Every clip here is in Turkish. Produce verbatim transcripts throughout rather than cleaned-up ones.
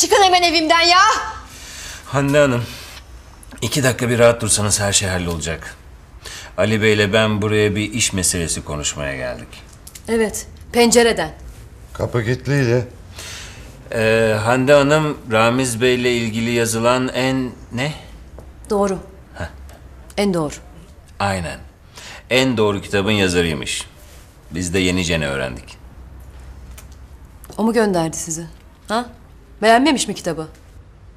Çıkın hemen evimden ya! Hande Hanım, iki dakika bir rahat dursanız her şey hallolacak. Ali Bey'le ben buraya bir iş meselesi konuşmaya geldik. Evet, pencereden. Kapı kilitliydi. Ee, Hande Hanım, Ramiz Bey'le ilgili yazılan en ne? Doğru. Heh. En doğru. Aynen. En doğru kitabın yazarıymış. Biz de yenicene öğrendik. O mu gönderdi sizi? Ha? Beğenmemiş mi kitabı?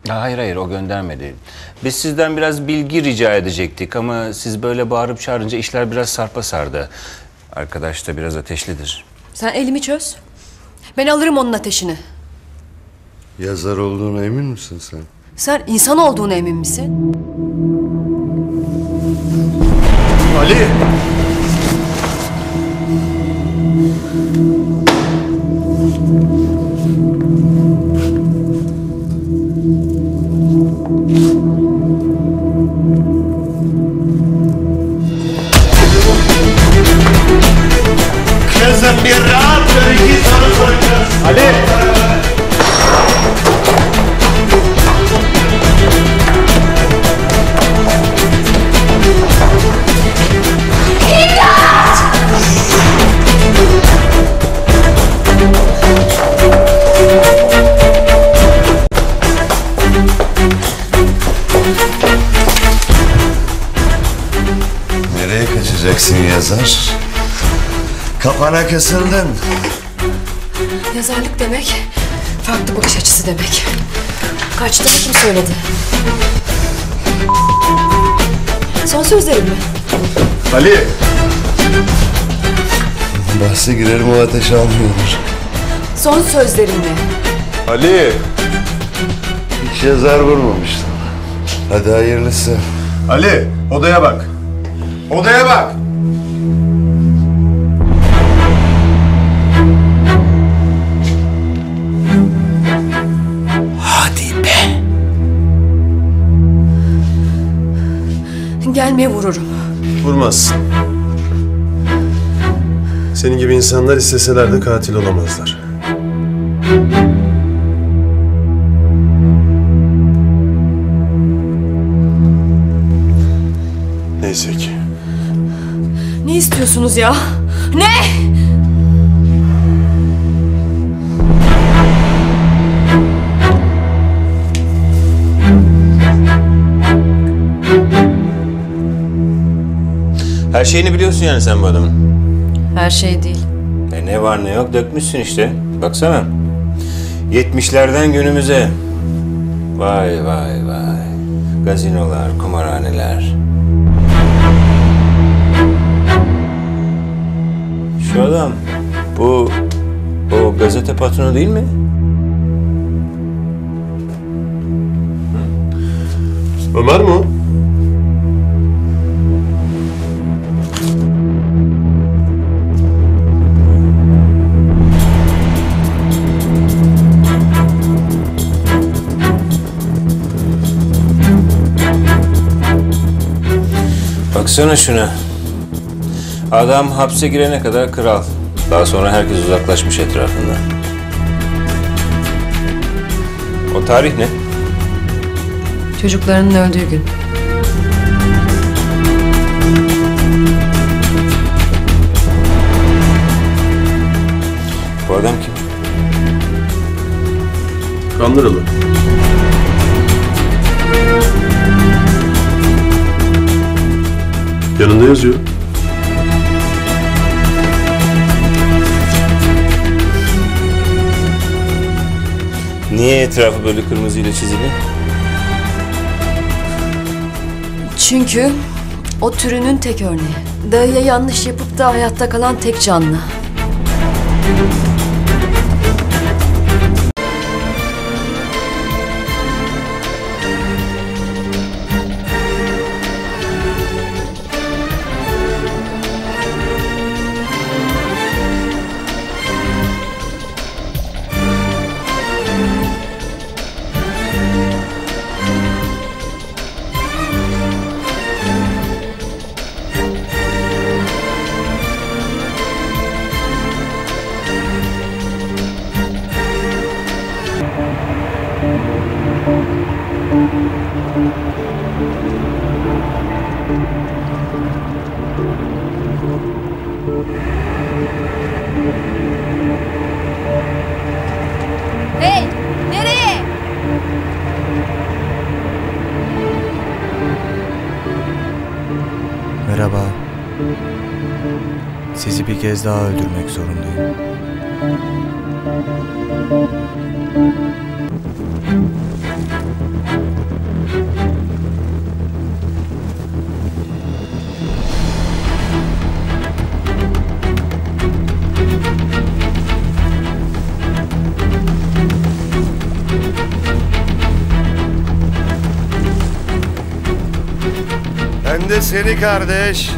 Hayır hayır, o göndermedi. Biz sizden biraz bilgi rica edecektik ama siz böyle bağırıp çağırınca işler biraz sarpa sardı. Arkadaş da biraz ateşlidir. Sen elimi çöz. Ben alırım onun ateşini. Yazar olduğuna emin misin sen? Sen insan olduğuna emin misin? Ali! Yazar, kafana kısıldın. Yazarlık demek, farklı bakış açısı demek. Kaçtığını kim söyledi? Son sözlerim mi? Ali! Bahse girerim, o ateş almıyordur. Son sözlerim mi? Ali! Hiç yazar vurmamıştım. Hadi hayırlısı. Ali, odaya bak. Odaya bak! Gelmeye vururum. Vurmazsın. Senin gibi insanlar isteseler de katil olamazlar. Neyse ki. Ne istiyorsunuz ya? Ne? Her şeyini biliyorsun yani sen bu adamın. Her şey değil. E ne var ne yok dökmüşsün işte. Baksana. yetmişlerden günümüze. Vay vay vay. Gazinolar, kumarhaneler. Şu adam, bu o gazete patronu değil mi? Hı. Ömer mi o? Baksana şuna. Adam hapse girene kadar kral. Daha sonra herkes uzaklaşmış etrafından. O tarih ne? Çocuklarının öldüğü gün. Bu adam kim? Kandıralı. Yanında yazıyor. Niye etrafı böyle kırmızıyla çizili? Çünkü o türünün tek örneği. Dayıya yanlış yapıp da hayatta kalan tek canlı. Sizi bir kez daha öldürmek zorundayım. Ben de seni kardeş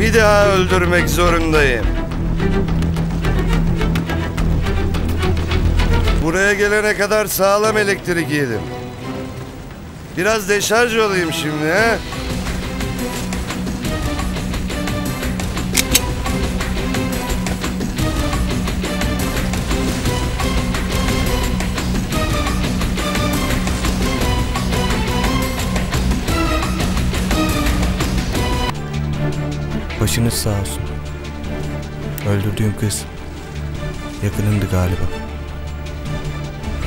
bir daha öldürmek zorundayım. Buraya gelene kadar sağlam elektrik yedim. Biraz deşarj olayım şimdi ha. Başınız sağ olsun. Öldürdüğüm kız yakınımdı galiba.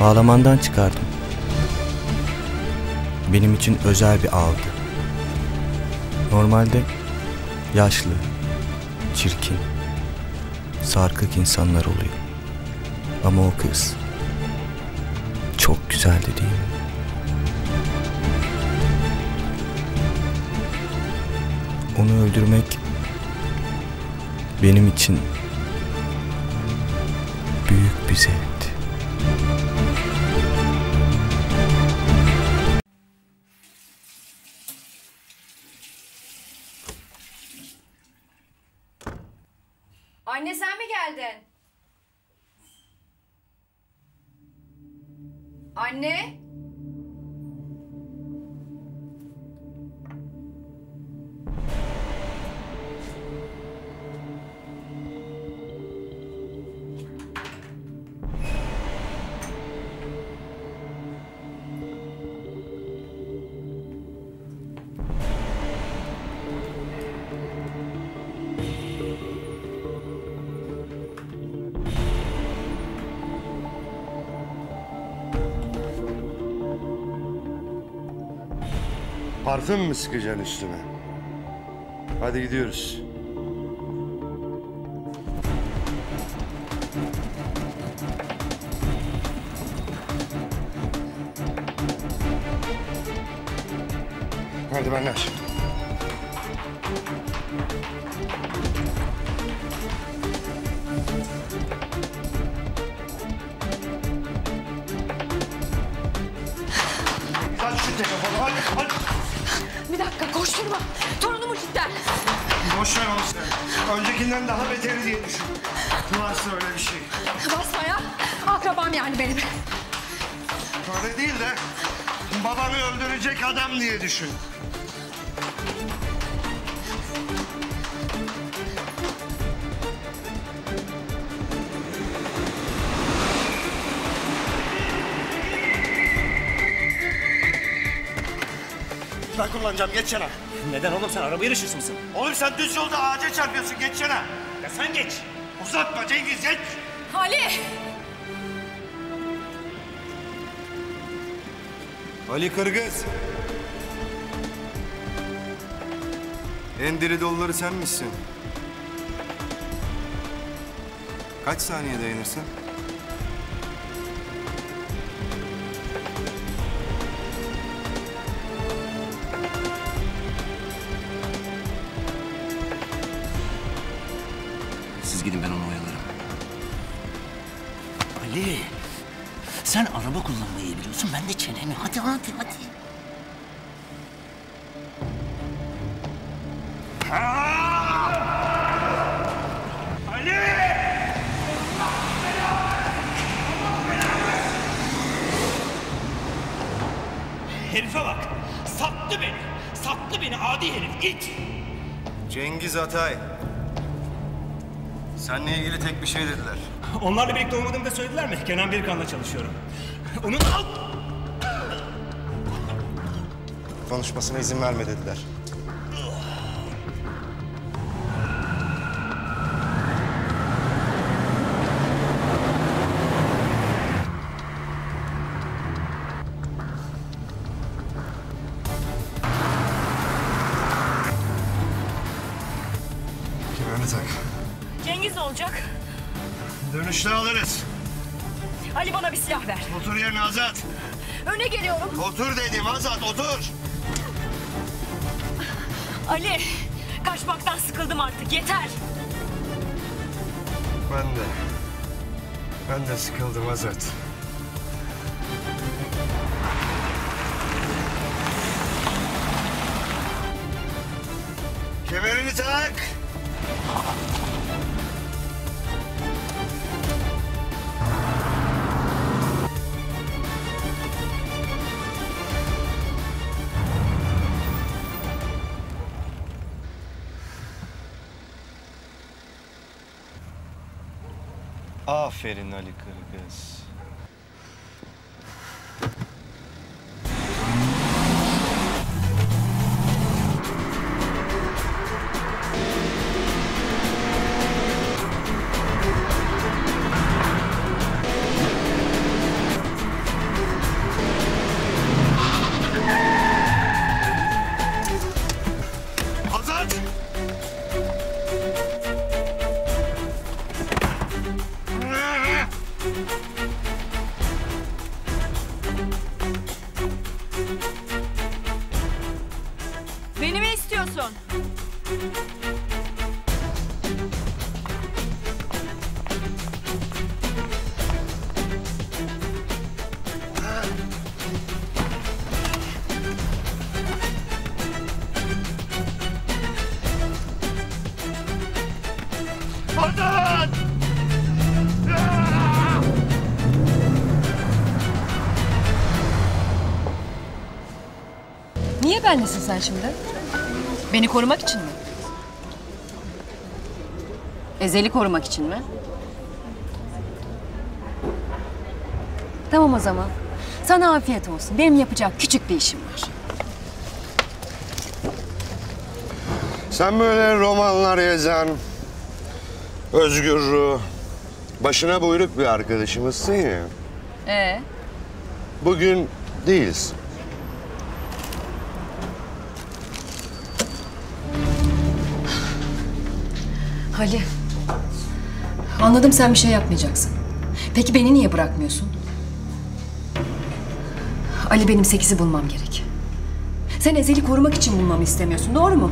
Ağlamandan çıkardım. Benim için özel bir ağdı. Normalde yaşlı, çirkin, sarkık insanlar oluyor. Ama o kız çok güzeldi değil mi? Onu öldürmek benim için büyük bir zevkti. Anne sen mi geldin? Anne? Parfüm mü sıkacaksın üstüme? Hadi gidiyoruz. Hadi ben aç. Aç şu telefonu, hadi, hadi. Bir dakika, koşturma. Torunumu cidden. Boş ver onu sen. Öncekinden daha beteri diye düşün. Varsa öyle bir şey. Basma ya. Akrabam yani benim. Öyle değil de babamı öldürecek adam diye düşün. Ben kullanacağım, geç yana. Neden oğlum sen? Araba yarışısı mısın? Oğlum sen düz yolda ağaca çarpıyorsun, geç yana. Ya sen geç. Uzatma Cengiz, geç. Ali! Ali Kırgız. En diri doluları sen misin? Kaç saniye dayanırsın? Gidin, ben onu oyalarım. Ali, sen araba kullanmayı iyi biliyorsun, ben de çenemi. Hadi, hadi, hadi. Ali! Herife bak, sattı beni, sattı beni adi herif, it! Cengiz Atay. Seninle ilgili tek bir şey dediler. Onlarla birlikte olmadığımı da söylediler mi? Kenan Birkan'la çalışıyorum. Onun... Konuşmasına izin verme dediler. artık. Cengiz olacak. Dönüşte alırız. Ali bana bir silah ver. Otur yerine Azat. Öne geliyorum. Otur dedim Azat, otur. Ali, kaçmaktan sıkıldım artık, yeter. Ben de. Ben de sıkıldım Azat. Kemerini tak. Aferin Ali Kırgız. Nesin sen şimdi? Beni korumak için mi? Ezel'i korumak için mi? Tamam o zaman. Sana afiyet olsun. Benim yapacak küçük bir işim var. Sen böyle romanlar yazan, özgür, başına buyruk bir arkadaşımızsın ya. Ee? Bugün değilsin. Ali, anladım sen bir şey yapmayacaksın. Peki beni niye bırakmıyorsun? Ali benim sekizi bulmam gerek. Sen Ezel'i korumak için bulmamı istemiyorsun, doğru mu?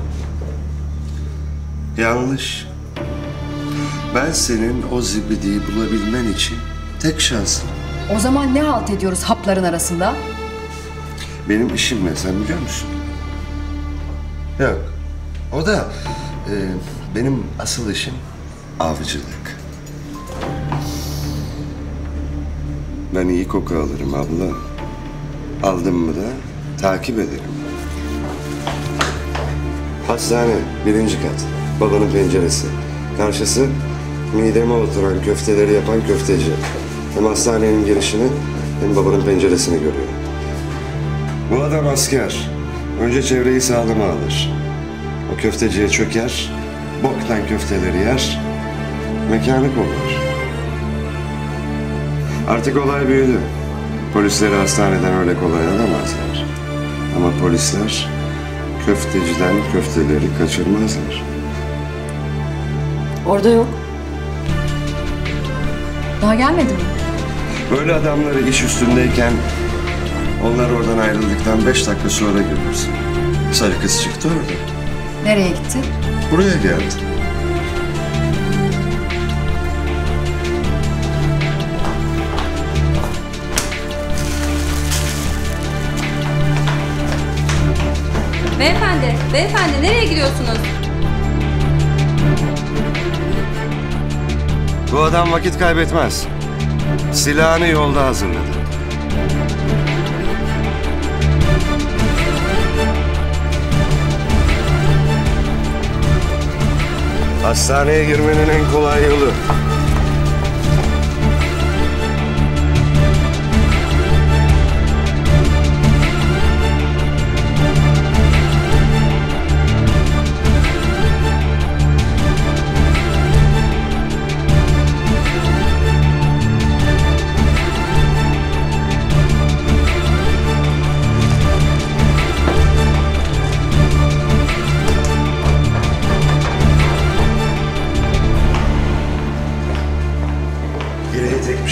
Yanlış. Ben senin o zibidiyi bulabilmen için tek şansım. O zaman ne halt ediyoruz hapların arasında? Benim işim ne, sen biliyor musun? Yok, o da... E, benim asıl işim avcılık. Ben iyi koku alırım abla. Aldım mı da takip ederim. Hastane birinci kat. Babanın penceresi. Karşısı mideme oturan köfteleri yapan köfteci. Hem hastanenin girişini hem babanın penceresini görüyorum. Bu adam asker. Önce çevreyi sağlama alır. O köfteciye çöker. Boktan köfteleri yer, mekanı kokar. Artık olay büyüdü. Polisleri hastaneden öyle kolay alamazlar. Ama polisler köfteciden köfteleri kaçırmazlar. Orada yok. Daha gelmedi mi? Böyle adamları iş üstündeyken onlar oradan ayrıldıktan beş dakika sonra görürsün. Sarı kız çıktı orada. Nereye gitti? Buraya geldi. Beyefendi, beyefendi nereye gidiyorsunuz? Bu adam vakit kaybetmez. Silahını yolda hazırladı. Hastaneye girmenin en kolay yolu.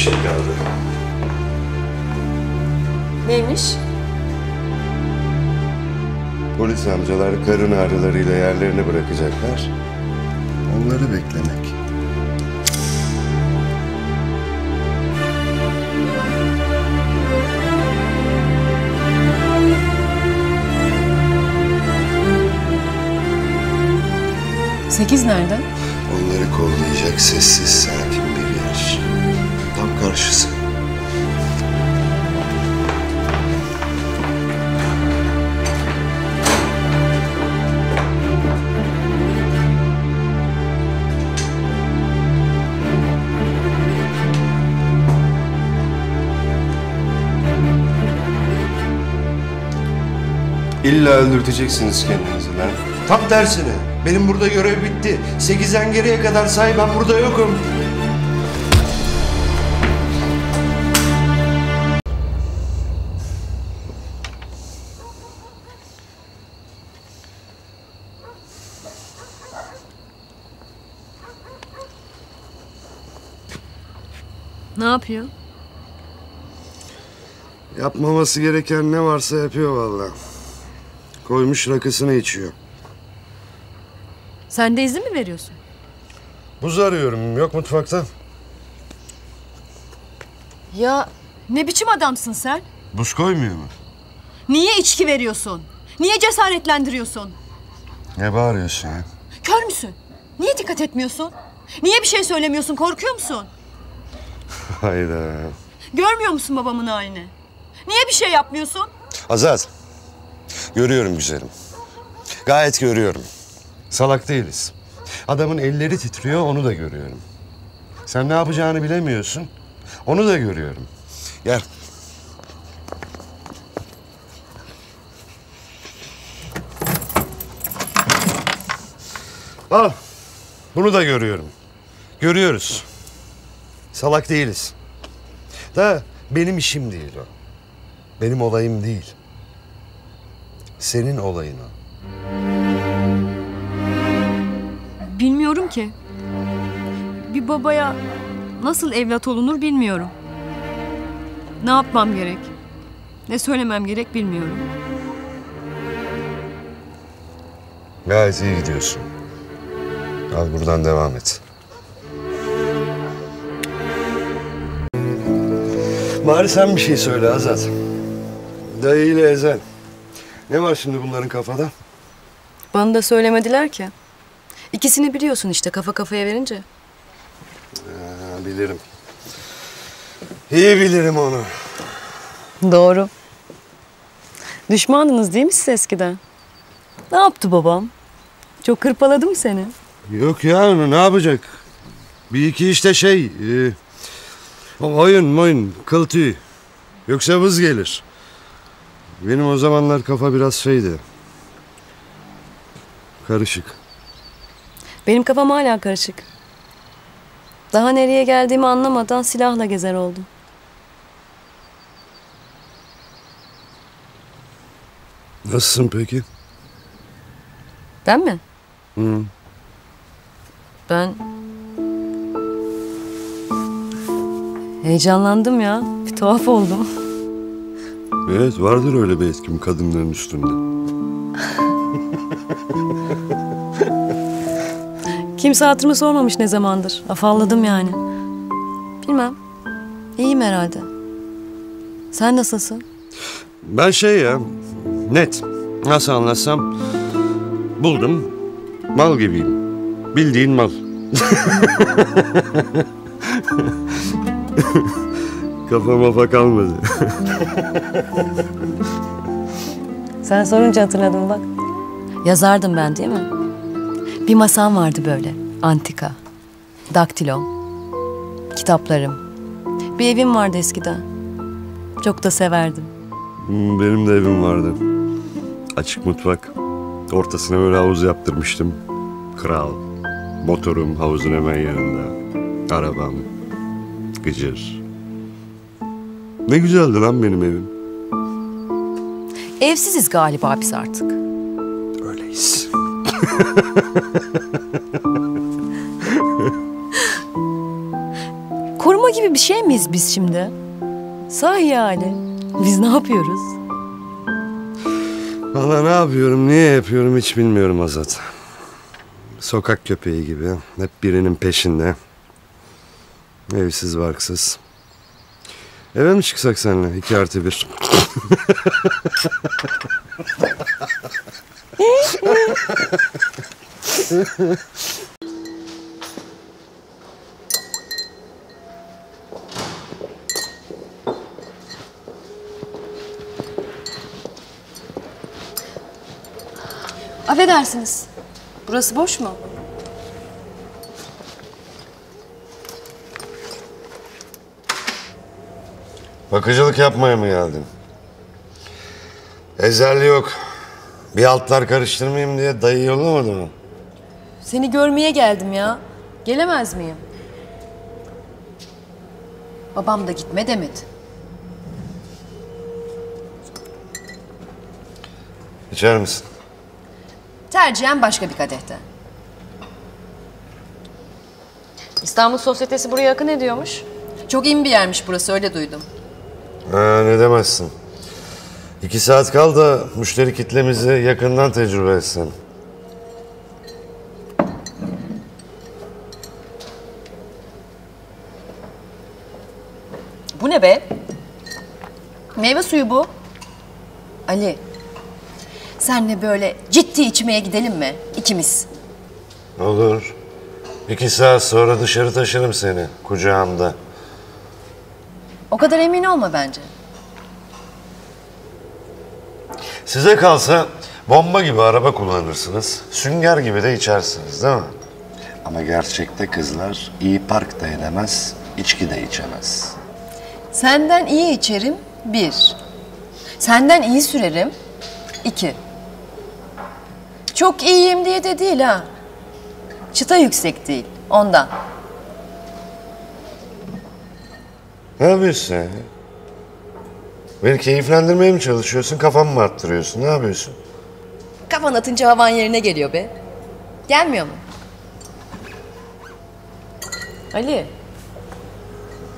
bir şey geldi. Neymiş? Polis amcalar karın ağrılarıyla yerlerini bırakacaklar. Onları beklemek. Sekiz nerede? Onları kollayacak sessiz, sakin bir yer. Tam karşısı. İlla öldürteceksiniz kendinizi lan. Tam tersine. Benim burada görev bitti. Sekizden geriye kadar say, ben burada yokum. Ne yapıyor? Yapmaması gereken ne varsa yapıyor vallahi. Koymuş rakısını içiyor. Sen de izin mi veriyorsun? Buz arıyorum. Yok mutfakta. Ya ne biçim adamsın sen? Buz koymuyor mu? Niye içki veriyorsun? Niye cesaretlendiriyorsun? Ne bağırıyorsun ya? Kör müsün? Niye dikkat etmiyorsun? Niye bir şey söylemiyorsun? Korkuyor musun? Hayda. Görmüyor musun babamın halini? Niye bir şey yapmıyorsun? Azat. Görüyorum güzelim. Gayet görüyorum. Salak değiliz. Adamın elleri titriyor, onu da görüyorum. Sen ne yapacağını bilemiyorsun, onu da görüyorum. Gel. Al, bunu da görüyorum. Görüyoruz. Salak değiliz. Da benim işim değil o. Benim olayım değil. Senin olayın o. Bilmiyorum ki. Bir babaya nasıl evlat olunur bilmiyorum. Ne yapmam gerek, ne söylemem gerek bilmiyorum. Gayet iyi gidiyorsun. Al buradan devam et. Bari sen bir şey söyle Azat. Dayı ile Ezel. Ne var şimdi bunların kafada? Bana da söylemediler ki. İkisini biliyorsun işte, kafa kafaya verince. Ee, bilirim. İyi bilirim onu. Doğru. Düşmandınız değil mi siz eskiden? Ne yaptı babam? Çok hırpaladı mı seni? Yok ya, ne yapacak? Bir iki işte şey... E, oyun oyun, kıl tüy. Yoksa vız gelir. Benim o zamanlar kafa biraz şeydi. Karışık. Benim kafam hala karışık. Daha nereye geldiğimi anlamadan silahla gezer oldum. Nasılsın peki? Ben mi? Hı. Ben... Heyecanlandım ya. Bir tuhaf oldum. Evet, vardır öyle bir etkim kadınların üstünde. Kimse hatırımı sormamış ne zamandır. Afalladım yani. Bilmem. İyiyim herhalde. Sen nasılsın? Ben şey ya, net. Nasıl anlatsam, buldum. Mal gibiyim. Bildiğin mal. Kafa mafa kalmadı. Sen sorunca hatırladım bak. Yazardım ben değil mi? Bir masam vardı böyle, antika, daktilom, kitaplarım. Bir evim vardı eskiden. Çok da severdim. Benim de evim vardı. Açık mutfak. Ortasına böyle havuz yaptırmıştım. Kral. Motorum havuzun hemen yanında. Arabam. Gıcır. Ne güzeldi lan benim evim. Evsiziz galiba biz artık. Öyleyiz. Koruma gibi bir şey miyiz biz şimdi? Sahi Ali, biz ne yapıyoruz? Vallahi ne yapıyorum, niye yapıyorum hiç bilmiyorum Azat. Sokak köpeği gibi, hep birinin peşinde. Evsiz, barksız. Eve mi çıksak seninle? İki artı bir. Affedersiniz. Burası boş mu? Bakıcılık yapmaya mı geldin? Ezel yok. Bir altlar karıştırmayayım diye dayı yollamadı mı? Seni görmeye geldim ya. Gelemez miyim? Babam da gitme demedi. İçer misin? Tercihen başka bir kadehte. İstanbul sosyetesi buraya akın ediyormuş. Çok iyi bir yermiş burası, öyle duydum. Ha, ne demezsin. İki saat kal da müşteri kitlemizi yakından tecrübe etsen. Bu ne be? Meyve suyu bu. Ali, senle böyle ciddi içmeye gidelim mi ikimiz? Olur. İki saat sonra dışarı taşırım seni kucağımda. O kadar emin olma bence. Size kalsa bomba gibi araba kullanırsınız, sünger gibi de içersiniz değil mi? Ama gerçekte kızlar iyi park da edemez, içki de içemez. Senden iyi içerim, bir. Senden iyi sürerim, iki. Çok iyiyim diye de değil ha. Çıta yüksek değil, ondan. Ne yapıyorsun ya? Beni keyiflendirmeye mi çalışıyorsun, kafamı mı arttırıyorsun, ne yapıyorsun? Kafan atınca havan yerine geliyor be. Gelmiyor mu? Ali,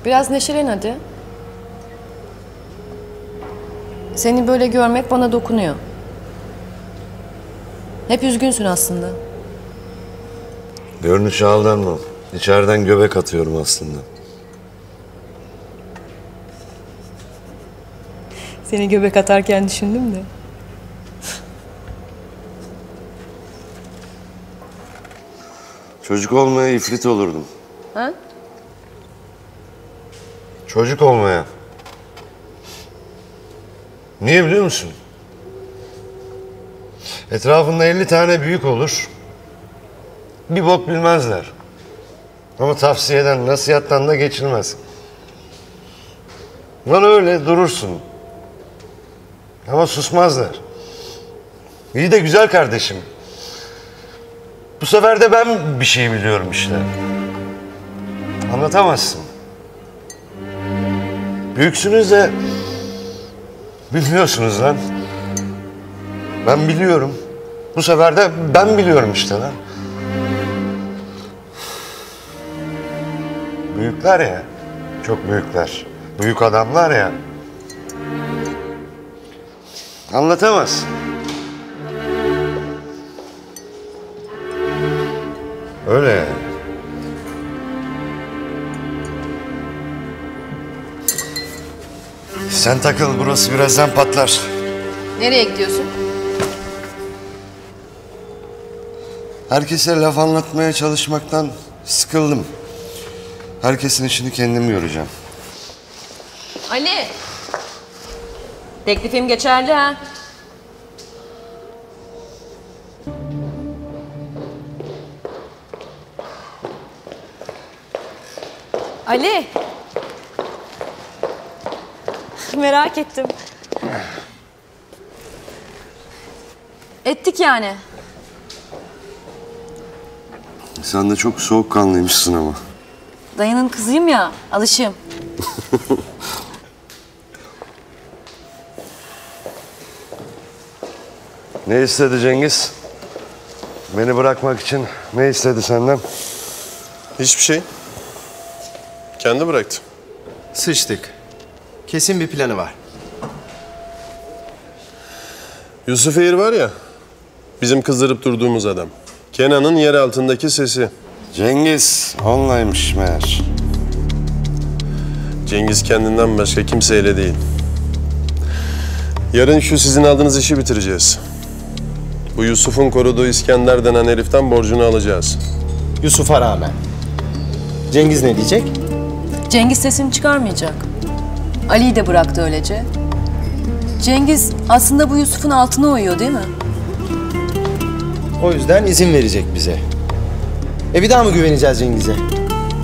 biraz neşelen hadi. Seni böyle görmek bana dokunuyor. Hep üzgünsün aslında. Görünüşe aldanmam. İçeriden göbek atıyorum aslında. Seni göbek atarken düşündüm de. Çocuk olmaya ifrit olurdum. Ha? Çocuk olmaya. Niye biliyor musun? Etrafında elli tane büyük olur. Bir bok bilmezler. Ama tavsiyeden, nasihattan da geçilmez. Lan öyle durursun. Ama susmazlar. İyi de güzel kardeşim. Bu sefer de ben bir şey biliyorum işte. Anlatamazsın. Büyüksünüz de bilmiyorsunuz lan. Ben biliyorum. Bu sefer de ben biliyorum işte lan. Büyükler ya. Çok büyükler. Büyük adamlar ya. Anlatamaz. Öyle yani. Sen takıl, burası birazdan patlar. Nereye gidiyorsun? Herkese laf anlatmaya çalışmaktan sıkıldım. Herkesin işini kendim göreceğim. Ali! Teklifim geçerli ha. Ali. Merak ettim. Ettik yani. Sen de çok soğukkanlıymışsın ama. Dayının kızıyım ya, alışığım. Ne istedi Cengiz? Beni bırakmak için ne istedi senden? Hiçbir şey. Kendi bıraktı. Sıçtık. Kesin bir planı var. Yusuf Eğir var ya, bizim kızdırıp durduğumuz adam. Kenan'ın yer altındaki sesi. Cengiz onlaymış meğer. Cengiz kendinden başka kimseyle değil. Yarın şu sizin aldığınız işi bitireceğiz. Bu Yusuf'un koruduğu İskender denen heriften borcunu alacağız. Yusuf'a rağmen. Cengiz ne diyecek? Cengiz sesini çıkarmayacak. Ali'yi de bıraktı öylece. Cengiz aslında bu Yusuf'un altına uyuyor değil mi? O yüzden izin verecek bize. E bir daha mı güveneceğiz Cengiz'e?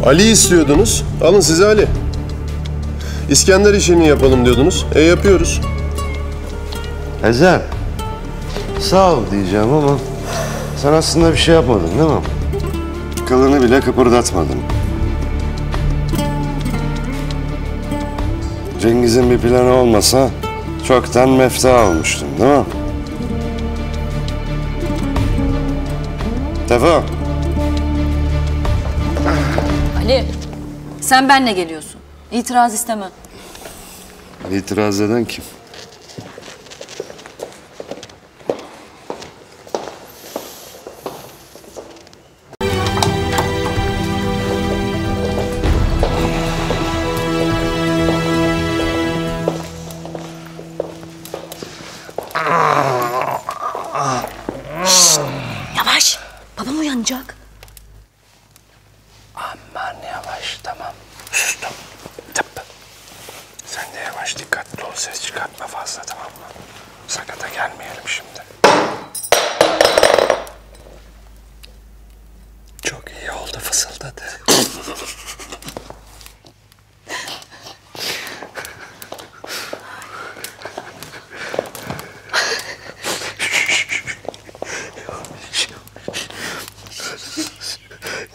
Ali istiyordunuz. Alın size Ali. İskender işini yapalım diyordunuz. E yapıyoruz. Ezel, sağ ol diyeceğim ama sen aslında bir şey yapmadın değil mi? Kılını bile kıpırdatmadın. Cengiz'in bir planı olmasa çoktan mefta olmuştum değil mi? Tefo. Ali, sen benle geliyorsun. İtiraz istemem. İtiraz eden kim?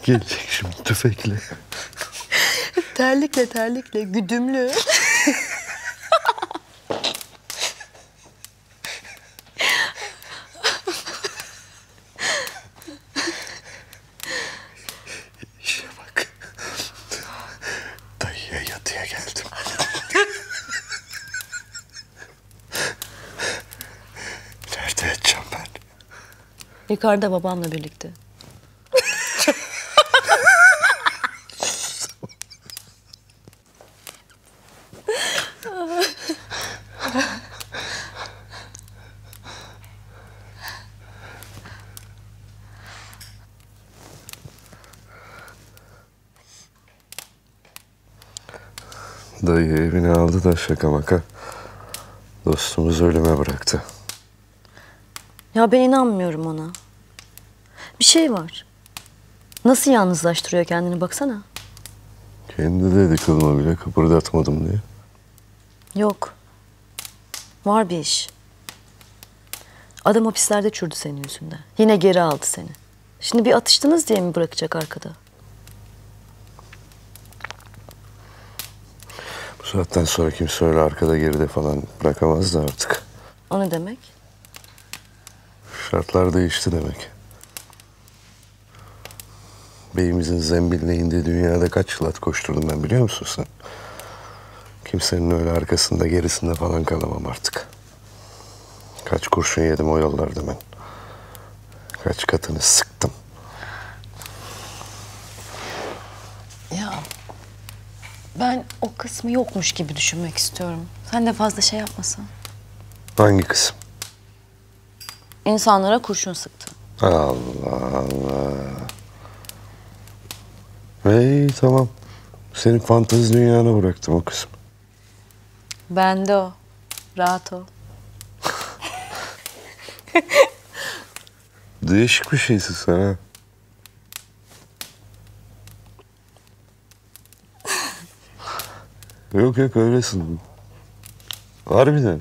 Gelecek şimdi tüfekle. Terlikle terlikle güdümlü. İşe bak. Dayıya yatıya geldim. Nerede yatacağım ben? Yukarıda babamla birlikte. Dayı evine aldı da şaka maka dostumuz ölüme bıraktı. Ya ben inanmıyorum ona. Bir şey var. Nasıl yalnızlaştırıyor kendini baksana. Kendi dedi kılma bile kıpırdatmadım diye. Yok. Var bir iş. Adam hapislerde çürdü senin yüzünden. Yine geri aldı seni. Şimdi bir atıştınız diye mi bırakacak arkada? Bu saatten sonra kimse öyle arkada geride falan bırakamaz da artık. O ne demek? Şartlar değişti demek. Beyimizin zembilliğinde dünyada kaç yıl at koşturdum ben biliyor musun sen? Kimsenin öyle arkasında gerisinde falan kalamam artık. Kaç kurşun yedim o yollarda ben. Kaç katını sıktım. Ya ben o kısmı yokmuş gibi düşünmek istiyorum. Sen de fazla şey yapmasan. Hangi kısım? İnsanlara kurşun sıktı. Allah Allah. Hey tamam. Senin fantezi dünyana bıraktım o kısmı. Ben de o. Rahat ol. Değişik bir şeysin sen ha. Yok yok öylesin. Harbiden.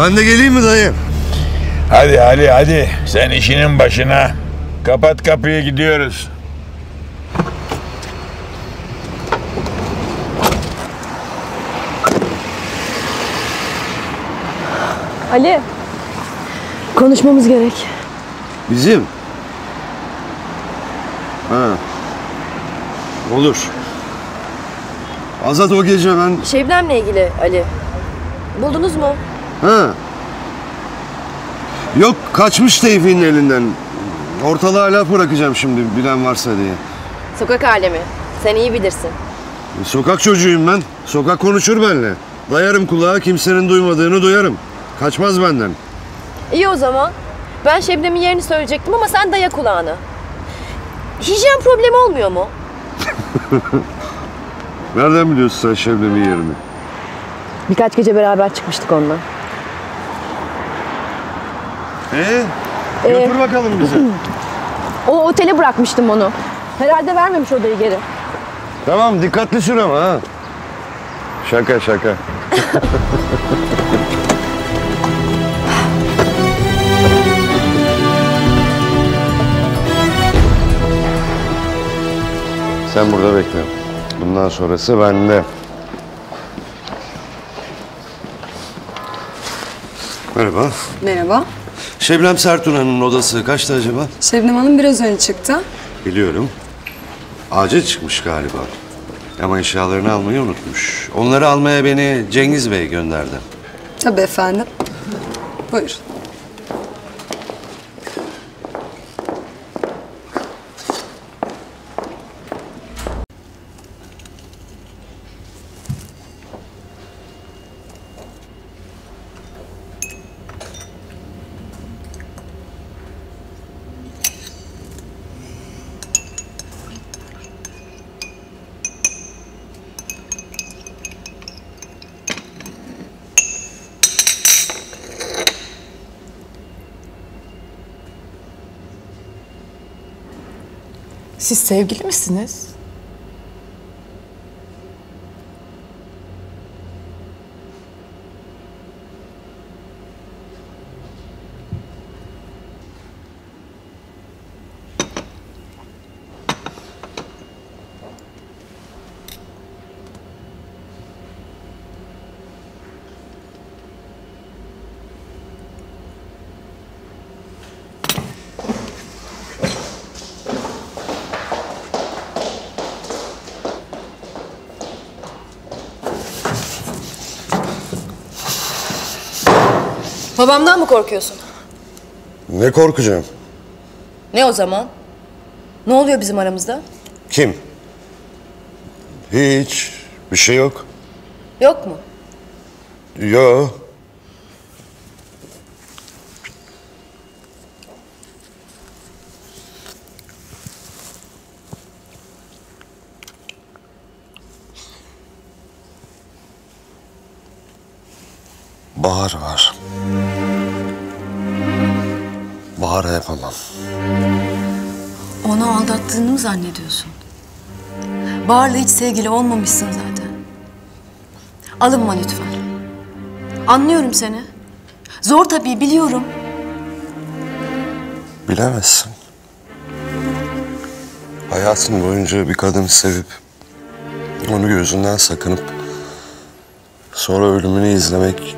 Ben de geleyim mi dayı? Hadi Ali hadi. Sen işinin başına. Kapat kapıyı, gidiyoruz. Ali. Konuşmamız gerek. Bizim? Ha. Olur. Azat o gece ben... Şebnem'le ilgili Ali. Buldunuz mu? Ha. Yok, kaçmış Tevfik'in elinden. Ortalığa laf bırakacağım şimdi, bilen varsa diye. Sokak alemi. Sen iyi bilirsin. Sokak çocuğuyum ben. Sokak konuşur benimle. Dayarım kulağa, kimsenin duymadığını duyarım. Kaçmaz benden. İyi o zaman. Ben Şebnem'in yerini söyleyecektim ama sen daya kulağını. Hijyen problemi olmuyor mu? Nereden biliyorsun sen Şebnem'in yerini? Birkaç gece beraber çıkmıştık onunla. Ee? ee Götür bakalım bize. O otele bırakmıştım onu. Herhalde vermemiş odayı geri. Tamam, dikkatli sür ama ha. Şaka şaka. Sen burada bekle. Bundan sonrası bende. Merhaba. Merhaba. Şebnem Sertuna'nın odası kaçta acaba? Şebnem Hanım biraz önce çıktı. Biliyorum. Acil çıkmış galiba. Ama eşyalarını almayı unutmuş. Onları almaya beni Cengiz Bey gönderdi. Tabii efendim. Buyurun. Siz sevgili misiniz? Babamdan mı korkuyorsun? Ne korkacağım? Ne o zaman? Ne oluyor bizim aramızda? Kim? Hiç. Bir şey yok. Yok mu? Yok. Bahar var. Bahar'a yapamam. Onu aldattığını mı zannediyorsun? Bahar'la hiç sevgili olmamışsın zaten. Alınma lütfen. Anlıyorum seni. Zor tabii, biliyorum. Bilemezsin. Hayatın boyunca bir kadını sevip... onu gözünden sakınıp... sonra ölümünü izlemek...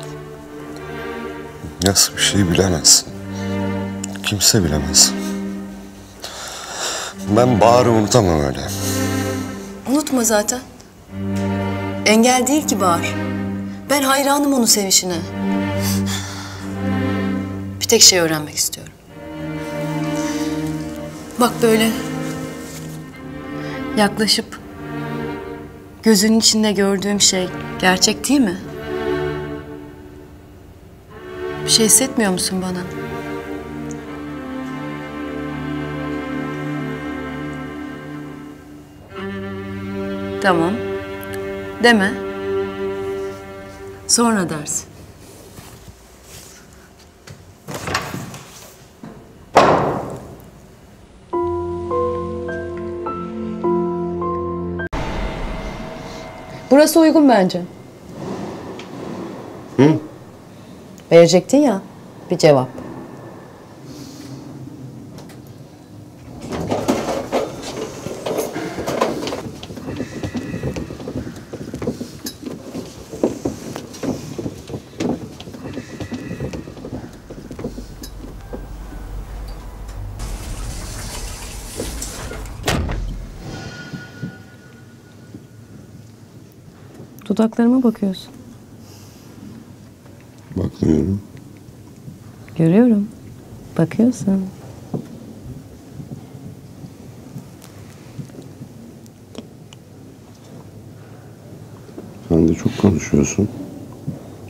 nasıl bir şey bilemezsin. Kimse bilemez. Ben Bahar'ı unutamam öyle. Unutma zaten. Engel değil ki Bahar. Ben hayranım onun sevişine. Bir tek şey öğrenmek istiyorum. Bak böyle... yaklaşıp... gözünün içinde gördüğüm şey gerçek değil mi? Bir şey hissetmiyor musun bana? Tamam. Deme. Sonra dersin. Burası uygun bence. Hı? Verecektin ya bir cevap. Dudaklarıma bakıyorsun. Bakmıyorum. Görüyorum. Bakıyorsun. Sen de çok konuşuyorsun.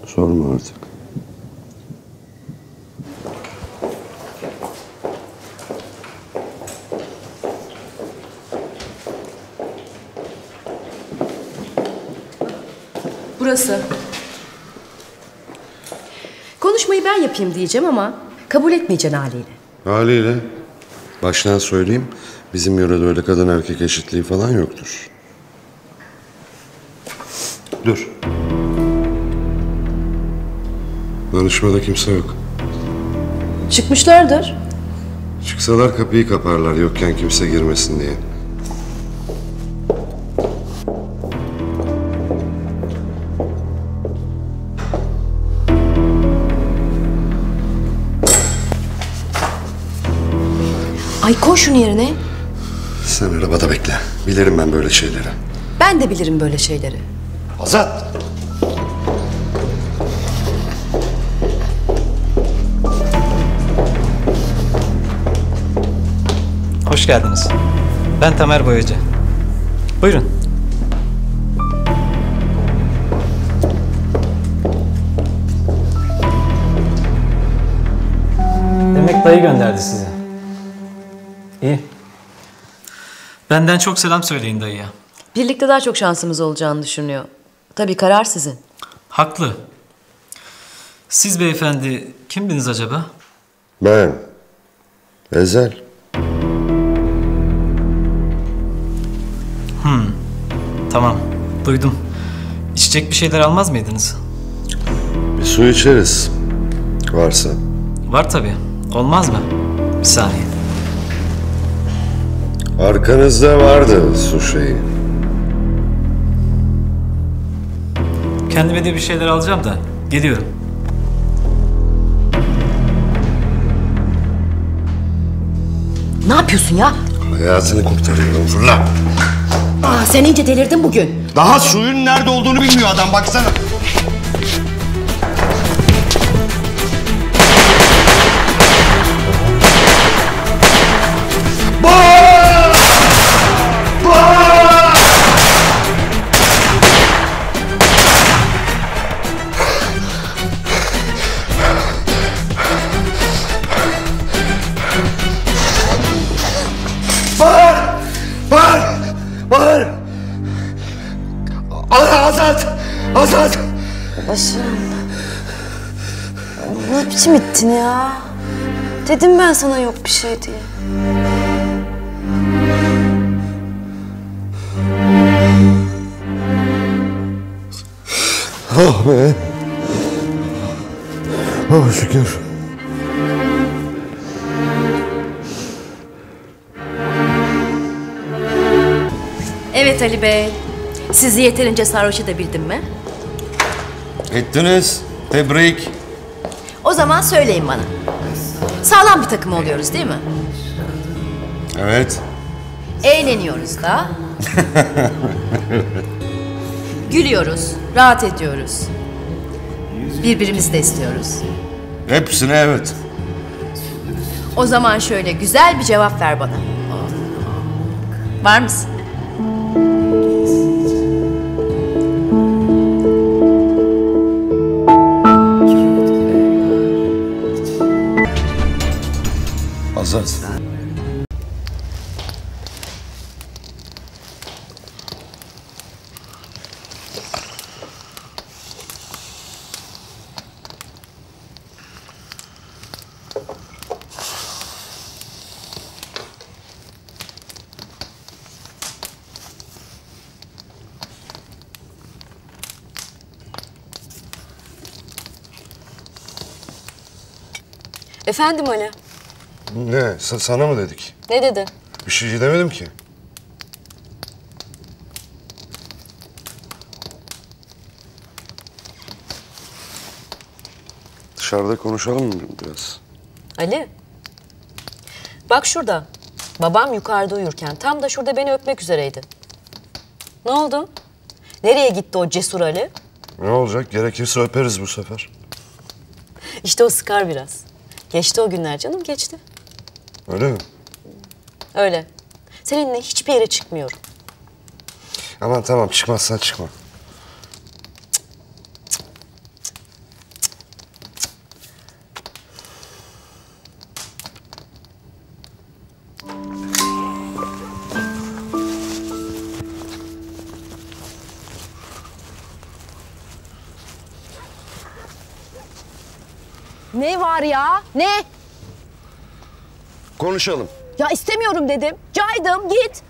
Sorma artık. Burası. Konuşmayı ben yapayım diyeceğim ama kabul etmeyeceksin haliyle. Haliyle? Baştan söyleyeyim, bizim yörede öyle kadın erkek eşitliği falan yoktur. Dur. Danışmada kimse yok. Çıkmışlardır. Çıksalar kapıyı kaparlar yokken kimse girmesin diye. Ay koy şunu yerine. Sen arabada bekle. Bilirim ben böyle şeyleri. Ben de bilirim böyle şeyleri. Azat! Hoş geldiniz. Ben Tamer Boyacı. Buyurun. Demek dayı gönderdi sizi. İyi. Benden çok selam söyleyin dayıya. Birlikte daha çok şansımız olacağını düşünüyor. Tabii karar sizin. Haklı. Siz beyefendi kimdiniz acaba? Ben. Ezel. Hmm. Tamam. Duydum. İçecek bir şeyler almaz mıydınız? Bir su içeriz. Varsa. Var tabii. Olmaz mı? Bir saniye. Arkanızda vardı su şeyi. Kendime de bir şeyler alacağım da geliyorum. Ne yapıyorsun ya? Hayatını kurtarıyorum fırla. Aa, sen iyice delirdin bugün. Daha suyun nerede olduğunu bilmiyor adam baksana. İçim ittin ya. Dedim ben sana yok bir şey diye. Oh be. Oh şükür. Evet Ali Bey. Sizi yeterince sarhoş edebildim mi? Ettiniz. Tebrik. O zaman söyleyin bana. Sağlam bir takım oluyoruz değil mi? Evet. Eğleniyoruz da. Gülüyoruz, rahat ediyoruz. Birbirimizi de istiyoruz. Hepsine evet. O zaman şöyle güzel bir cevap ver bana. Var mısın? Azat. Efendim Ali? Ne? S sana mı dedik? Ne dedi? Bir şey demedim ki. Dışarıda konuşalım mı biraz? Ali, bak şurada. Babam yukarıda uyurken tam da şurada beni öpmek üzereydi. Ne oldu? Nereye gitti o cesur Ali? Ne olacak? Gerekirse öperiz bu sefer. İşte o sıkar biraz. Geçti o günler canım, geçti. Öyle mi? Öyle. Seninle hiçbir yere çıkmıyorum. Aman tamam, çıkmazsan çıkma. Ne var ya? Ne? Konuşalım. Ya istemiyorum dedim. Caydım, git.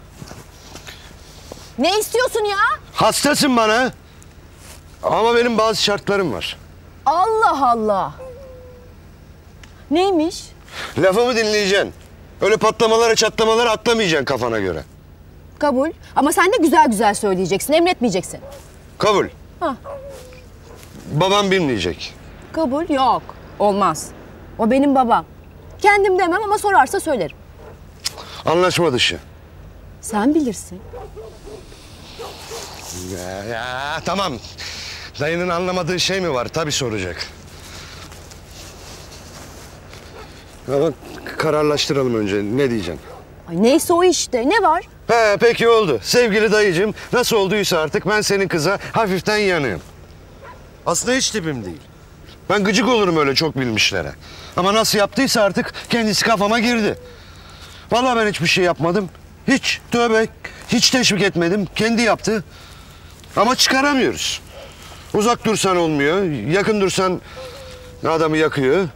Ne istiyorsun ya? Hastasın bana. Ama benim bazı şartlarım var. Allah Allah. Neymiş? Lafımı dinleyeceksin. Öyle patlamalara çatlamalara atlamayacaksın kafana göre. Kabul. Ama sen de güzel güzel söyleyeceksin, emretmeyeceksin. Kabul. Ha. Babam bilmeyecek. Kabul, yok. Olmaz. O benim babam. Kendim demem ama sorarsa söylerim. Anlaşma dışı. Sen bilirsin. Ya, ya, tamam. Dayının anlamadığı şey mi var? Tabii soracak. Ama kararlaştıralım önce. Ne diyeceksin? Ay neyse o işte. Ne var? He, peki oldu. Sevgili dayıcığım, nasıl olduysa artık ben senin kıza hafiften yanığım. Aslında hiç tipim değil. Ben gıcık olurum öyle çok bilmişlere. Ama nasıl yaptıysa artık kendisi kafama girdi. Vallahi ben hiçbir şey yapmadım. Hiç tövbe, hiç teşvik etmedim. Kendi yaptı. Ama çıkaramıyoruz. Uzak dursan olmuyor. Yakın dursan adamı yakıyor.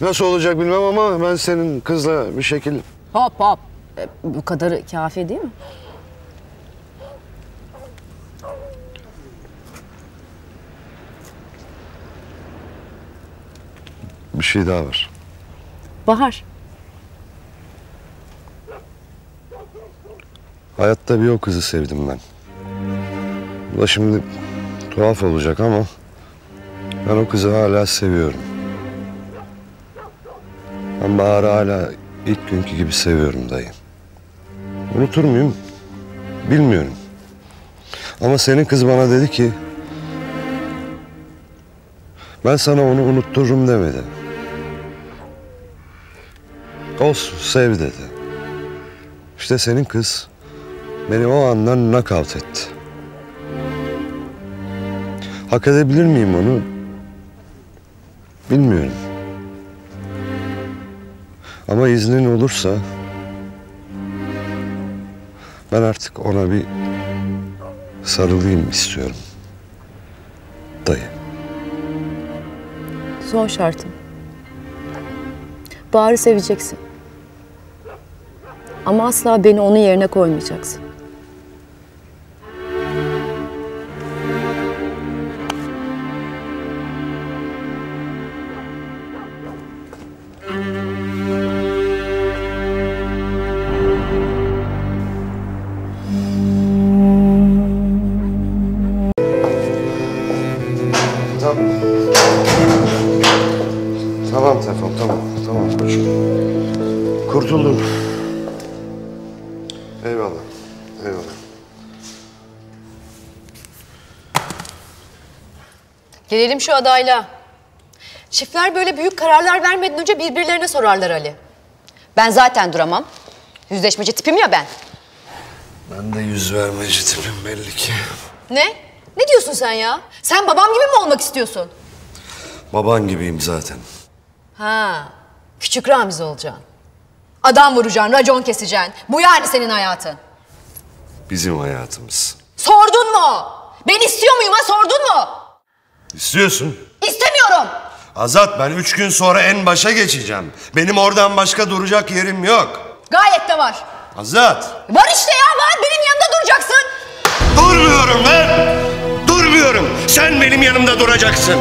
Nasıl olacak bilmem ama ben senin kızla bir şekil... Hop hop. E, bu kadarı kafi değil mi? Bir şey daha var. Bahar. Hayatta bir o kızı sevdim ben. Bu da şimdi tuhaf olacak ama ben o kızı hala seviyorum. Ben Bahar'ı hala ilk günkü gibi seviyorum dayı. Unutur muyum? Bilmiyorum. Ama senin kız bana dedi ki ben sana onu unuttururum demedi. Olsun, sev dedi. İşte senin kız beni o andan nakavt etti. Hak edebilir miyim onu? Bilmiyorum. Ama iznin olursa ben artık ona bir sarılayım istiyorum. Dayı. Son şartım. Bahar'ı seveceksin. Ama asla beni onun yerine koymayacaksın. Gelelim şu adayla. Çiftler böyle büyük kararlar vermeden önce birbirlerine sorarlar Ali. Ben zaten duramam. Yüzleşmeci tipim ya ben. Ben de yüz vermeci tipim belli ki. Ne? Ne diyorsun sen ya? Sen babam gibi mi olmak istiyorsun? Baban gibiyim zaten. Ha, küçük Ramiz olacaksın. Adam vuracaksın, racon keseceksin. Bu yani senin hayatın. Bizim hayatımız. Sordun mu? Ben istiyor muyum ha, sordun mu? İstiyorsun. İstemiyorum. Azat, ben üç gün sonra en başa geçeceğim. Benim oradan başka duracak yerim yok. Gayet de var. Azat. Var işte ya, var. Benim yanımda duracaksın. Durmuyorum ben. Durmuyorum. Sen benim yanımda duracaksın.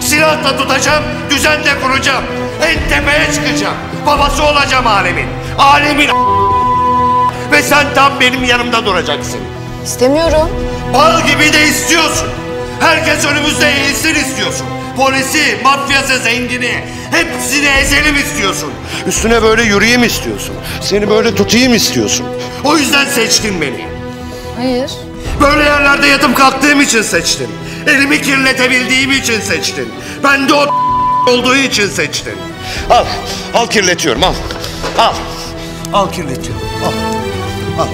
Silahla tutacağım, düzen de kuracağım. En tepeye çıkacağım. Babası olacağım alemin. Alemin ve sen tam benim yanımda duracaksın. İstemiyorum. Bal gibi de istiyorsun. Herkes önümüzde eğilsin istiyorsun. Polisi, mafyası, zengini, hepsini ezelim istiyorsun. Üstüne böyle yürüyeyim istiyorsun. Seni böyle tutayım istiyorsun. O yüzden seçtin beni. Hayır. Böyle yerlerde yatıp kalktığım için seçtin. Elimi kirletebildiğim için seçtin. Ben de o olduğu için seçtin. Al, al kirletiyorum, al. Al, al kirletiyorum, al. Al.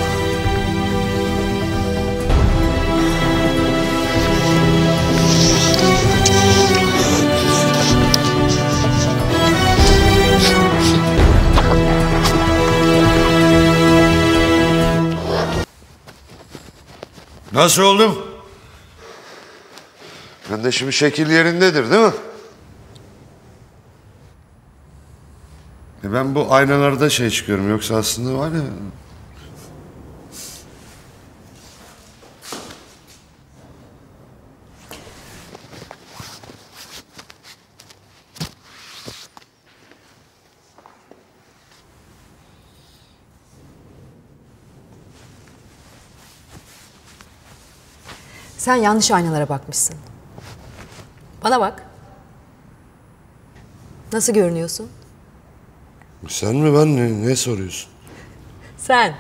Nasıl oldum? Ben de şimdi şekil yerindedir değil mi? E ben bu aynalarda şey çıkıyorum, yoksa aslında var ya... Sen yanlış aynalara bakmışsın. Bana bak. Nasıl görünüyorsun? Sen mi ben mi? Ne soruyorsun? Sen.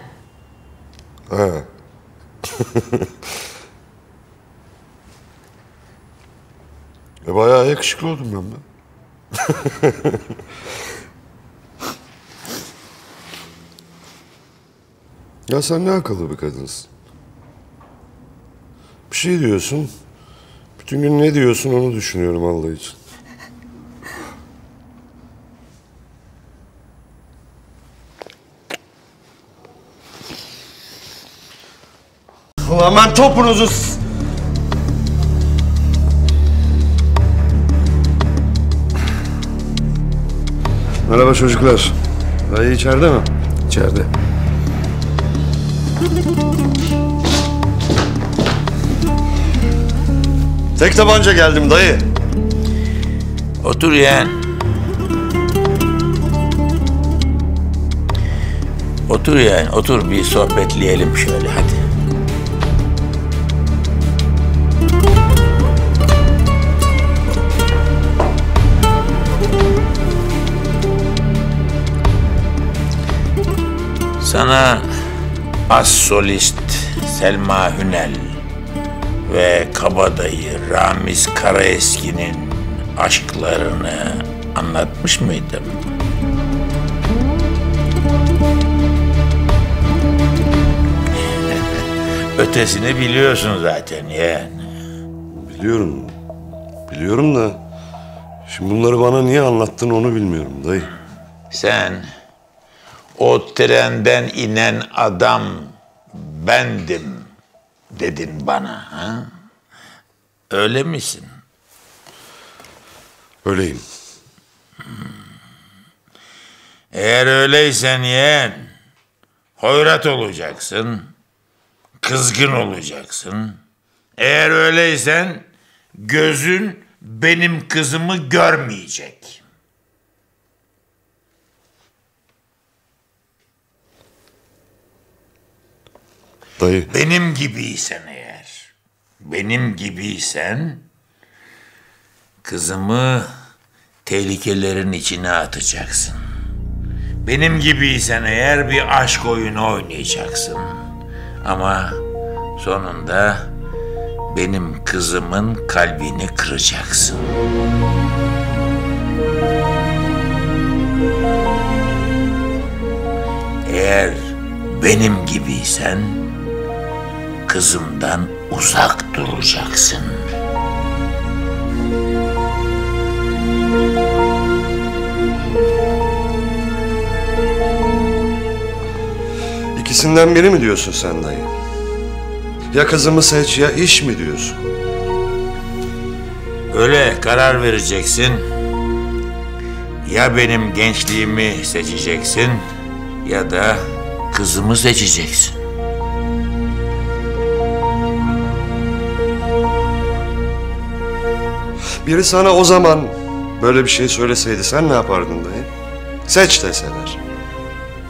Ha. e bayağı yakışıklı oldum ben de. Ya sen ne akıllı bir kadınsın. Bir şey diyorsun, bütün gün ne diyorsun onu düşünüyorum Allah için. Ulan ben topunuzu... Merhaba çocuklar. Dayı içeride mi? İçeride. Tek tabanca geldim dayı. Otur yeğen. Otur yeğen, otur bir sohbetleyelim şöyle hadi. Sana as solist Selma Hünel ve kabadayı Ramiz Karaeski'nin aşklarını anlatmış mıydım? Ötesini biliyorsun zaten yani. Biliyorum. Biliyorum da şimdi bunları bana niye anlattın onu bilmiyorum dayı. Sen o trenden inen adam bendim dedin bana, ha? Öyle misin? Öyleyim. Eğer öyleysen yeğen, hoyrat olacaksın, kızgın olacaksın. Eğer öyleysen, gözün benim kızımı görmeyecek. Dayı. Benim gibiysen eğer, benim gibiysen kızımı tehlikelerin içine atacaksın. Benim gibiysen eğer bir aşk oyunu oynayacaksın. Ama sonunda benim kızımın kalbini kıracaksın. Eğer benim gibiysen kızımdan uzak duracaksın. İkisinden biri mi diyorsun sen dayı? Ya kızımı seç ya iş mi diyorsun? Öyle karar vereceksin. Ya benim gençliğimi seçeceksin ya da kızımı seçeceksin. Biri sana o zaman böyle bir şey söyleseydi sen ne yapardın dayı? Seç deseler.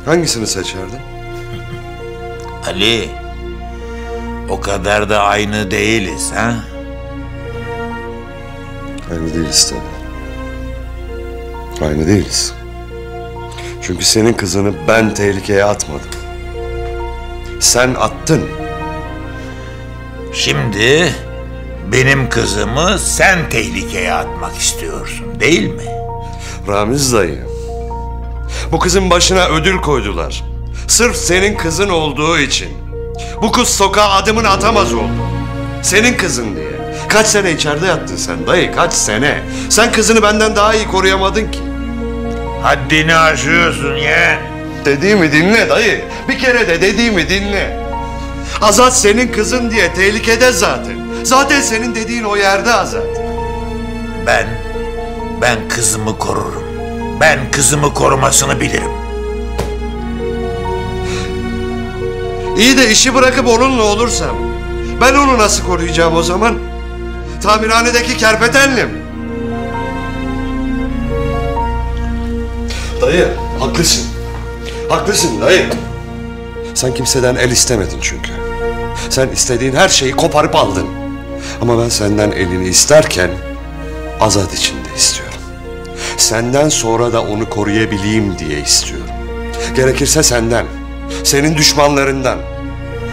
Hangisini seçerdin? Ali, o kadar da aynı değiliz ha? Aynı değiliz tabii. Aynı değiliz. Çünkü senin kızını ben tehlikeye atmadım. Sen attın. Şimdi benim kızımı sen tehlikeye atmak istiyorsun değil mi? Ramiz dayı, bu kızın başına ödül koydular. Sırf senin kızın olduğu için. Bu kız sokağa adımını atamaz oldu. Senin kızın diye. Kaç sene içeride yattın sen dayı, kaç sene. Sen kızını benden daha iyi koruyamadın ki. Haddini aşıyorsun yeğen. Dediğimi dinle dayı. Bir kere de dediğimi dinle. Azat senin kızın diye tehlikede zaten. Zaten senin dediğin o yerde Azat. Ben, ben kızımı korurum. Ben kızımı korumasını bilirim. İyi de işi bırakıp onunla olursam, ben onu nasıl koruyacağım o zaman? Tamirhanedeki kerpetenle mi? Dayı, haklısın. Haklısın dayı. Sen kimseden el istemedin çünkü. Sen istediğin her şeyi koparıp aldın. Ama ben senden elini isterken Azat için de istiyorum. Senden sonra da onu koruyabileyim diye istiyorum. Gerekirse senden, senin düşmanlarından.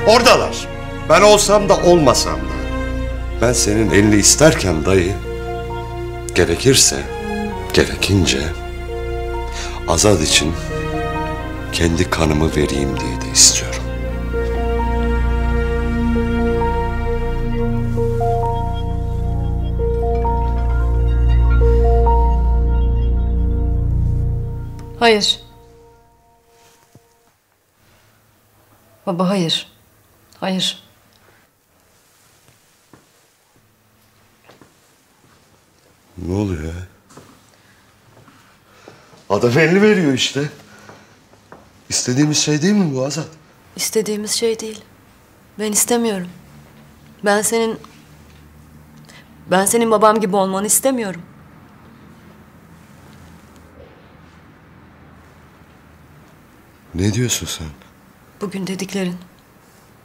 Oradalar. Ben olsam da olmasam da. Ben senin elini isterken dayı, gerekirse, gerekince Azat için kendi kanımı vereyim diye de istiyorum. Hayır. Baba hayır. Hayır. Ne oluyor ya? Adam elini veriyor işte. İstediğimiz şey değil mi bu Azat? İstediğimiz şey değil. Ben istemiyorum. Ben senin... Ben senin babam gibi olmanı istemiyorum. Ne diyorsun sen? Bugün dediklerin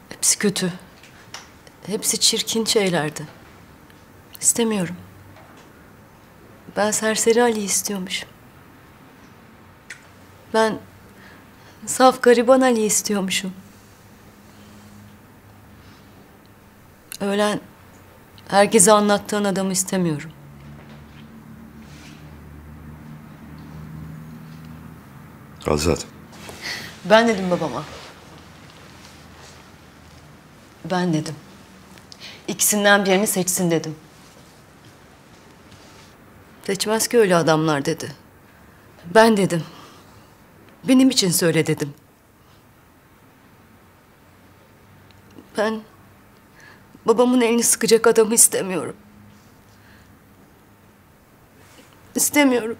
hepsi kötü. Hepsi çirkin şeylerdi. İstemiyorum. Ben serseri Ali'yi istiyormuşum. Ben saf gariban Ali'yi istiyormuşum. Öğlen herkese anlattığın adamı istemiyorum. Azat. Ben dedim babama. Ben dedim. İkisinden birini seçsin dedim. Seçmez ki öyle adamlar dedi. Ben dedim. Benim için söyle dedim. Ben babamın elini sıkacak adamı istemiyorum. İstemiyorum.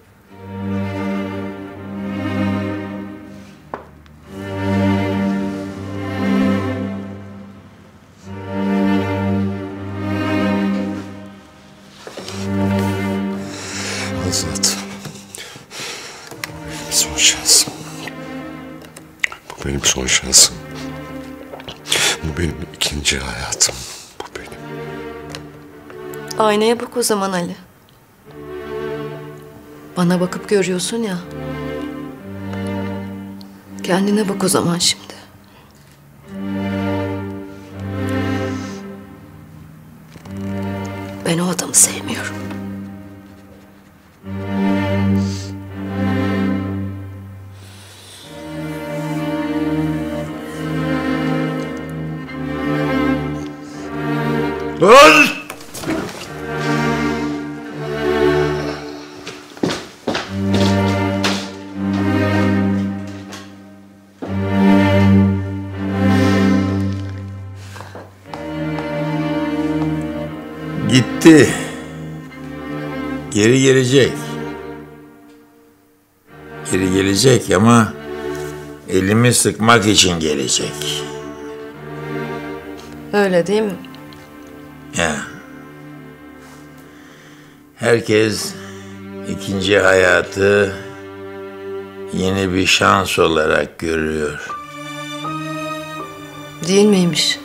Benim son şansım. Bu benim ikinci hayatım. Bu benim. Aynaya bak o zaman Ali. Bana bakıp görüyorsun ya. Kendine bak o zaman şimdi. Ben o adamı sevmiyorum. Lan! Gitti. Geri gelecek. Geri gelecek ama elimi sıkmak için gelecek. Öyle değil mi? Ya. Herkes ikinci hayatı yeni bir şans olarak görüyor. Değil miymiş?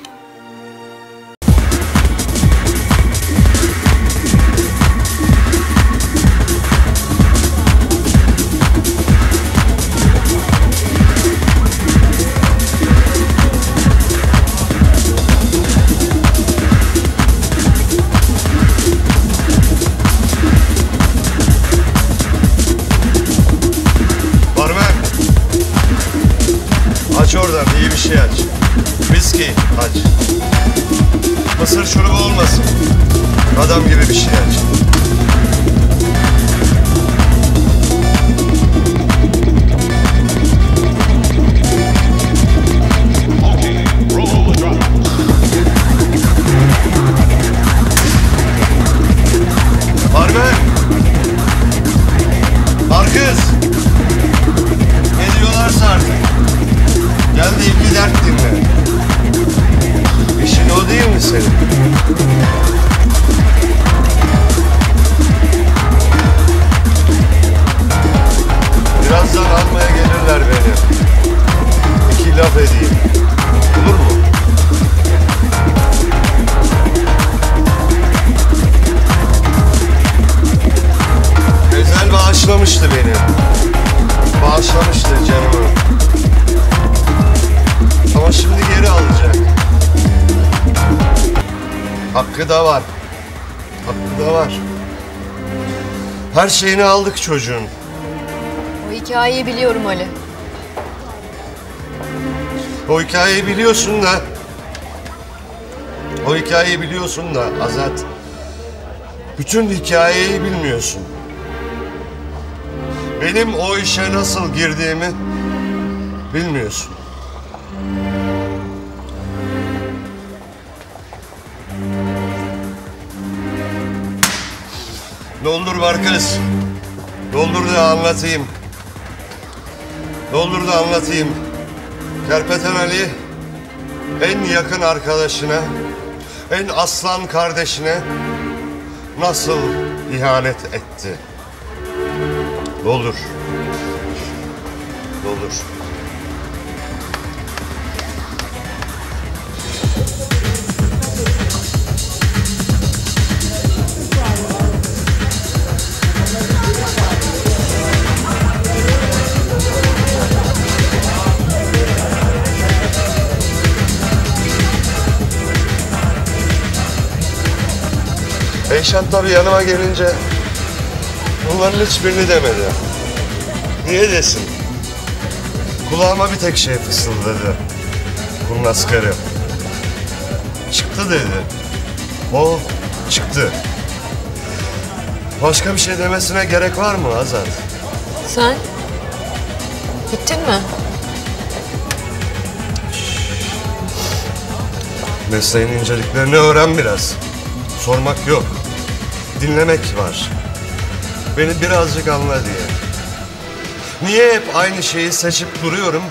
Mısır şurubu olmasın. Adam gibi bir şey aç. Barmen! Arkız! Ne diyorlarsa artık. Gel de ilgi dert dinle. İşin o değil mi senin? Birazdan almaya gelirler beni. İki laf edeyim. Olur mu? Ezel bağışlamıştı beni. Bağışlamıştı canımı. Ama şimdi geri alacak. Hakkı da var. Hakkı da var. Her şeyini aldık çocuğun. O hikayeyi biliyorum Ali. O hikayeyi biliyorsun da... O hikayeyi biliyorsun da Azat. Bütün hikayeyi bilmiyorsun. Benim o işe nasıl girdiğimi bilmiyorsun. Doldur Barkız. Doldur da anlatayım. Doldur da anlatayım. Kerpeten Ali en yakın arkadaşına, en aslan kardeşine nasıl ihanet etti? Doldur. Doldur. Eşan tabii yanıma gelince bunların hiçbirini demedi. Niye desin? Kulağıma bir tek şey fısıldadı. Bunun askarı. Çıktı dedi. O çıktı. Başka bir şey demesine gerek var mı Azat? Sen? Gittin mi? Mesleğin inceliklerini öğren biraz. Sormak yok. Dinlemek var. Beni birazcık anla diye. Niye hep aynı şeyi seçip duruyorum?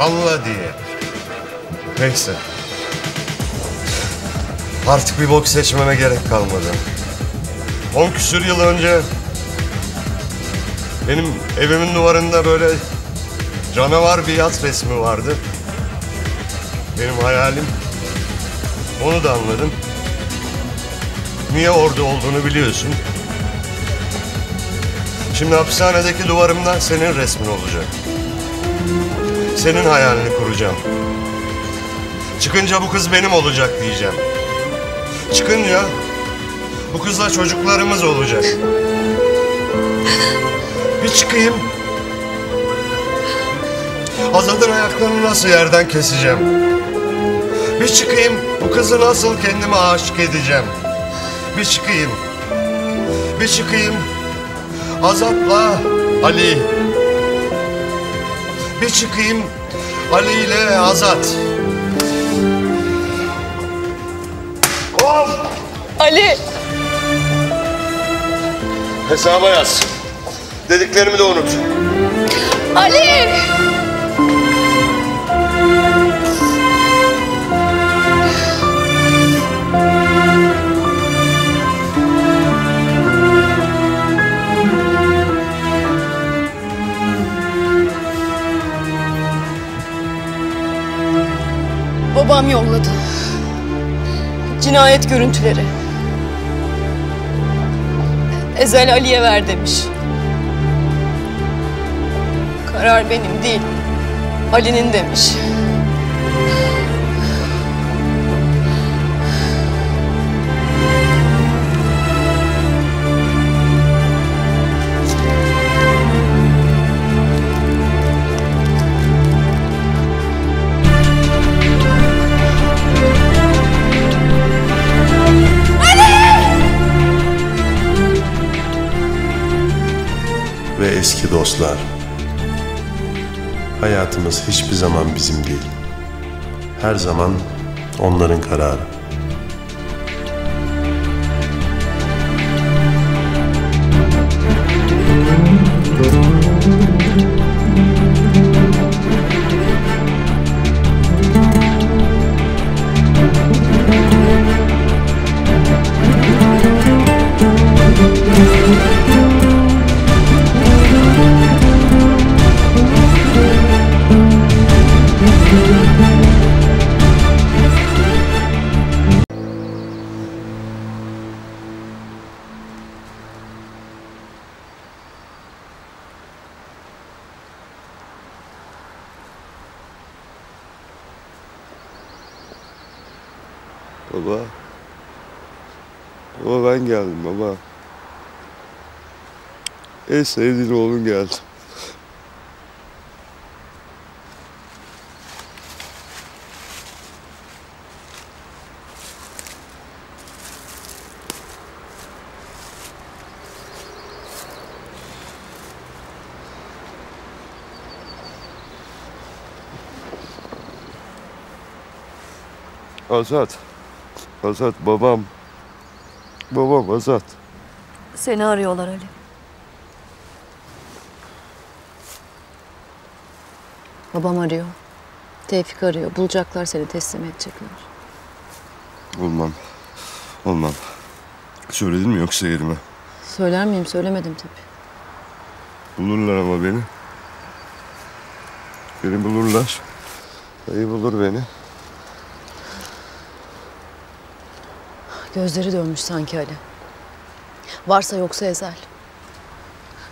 Anla diye. Neyse. Artık bir bok seçmeme gerek kalmadı. On küsür yıl önce... benim evimin duvarında böyle... canavar bir yat resmi vardı. Benim hayalim. Onu da anladım. Niye orada olduğunu biliyorsun. Şimdi hapishanedeki duvarımda senin resmin olacak. Senin hayalini kuracağım. Çıkınca bu kız benim olacak diyeceğim. Çıkınca bu kızla çocuklarımız olacak. Bir çıkayım. Azad'ın ayaklarını nasıl yerden keseceğim. Bir çıkayım. Bu kızı nasıl kendime aşık edeceğim. Bir çıkayım, bir çıkayım, Azat'la Ali. Bir çıkayım, Ali ile Azat. Of! Ali! Hesaba yaz. Dediklerimi de unut. Ali! adam yolladı. Cinayet görüntüleri. Ezel Ali'ye ver demiş. Karar benim değil, Ali'nin demiş. Ve eski dostlar, hayatımız hiçbir zaman bizim değil. Her zaman onların kararı. Baba, baba ben geldim baba. En sevdiğin oğlun geldi. Azat. Azat babam. Babam Azat. Seni arıyorlar Ali. Babam arıyor. Tevfik arıyor. Bulacaklar, seni teslim edecekler. Olmam. Olmam. Söyledin mi yoksa yerime? Söyler miyim? Söylemedim tabii. Bulurlar ama beni. Beni bulurlar. Dayı bulur beni. Gözleri dönmüş sanki Ali. Varsa yoksa Ezel.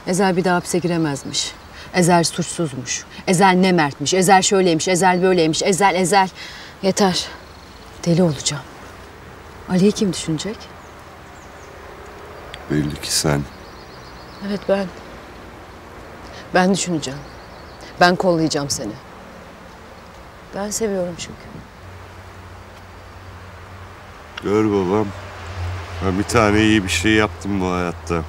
Ezel bir daha hapse giremezmiş. Ezel suçsuzmuş. Ezel ne mertmiş. Ezel şöyleymiş. Ezel böyleymiş. Ezel, Ezel. Yeter. Deli olacağım. Ali'yi kim düşünecek? Belli ki sen. Evet ben. Ben düşüneceğim. Ben kollayacağım seni. Ben seviyorum çünkü. Gör babam, ben bir tane iyi bir şey yaptım bu hayatta.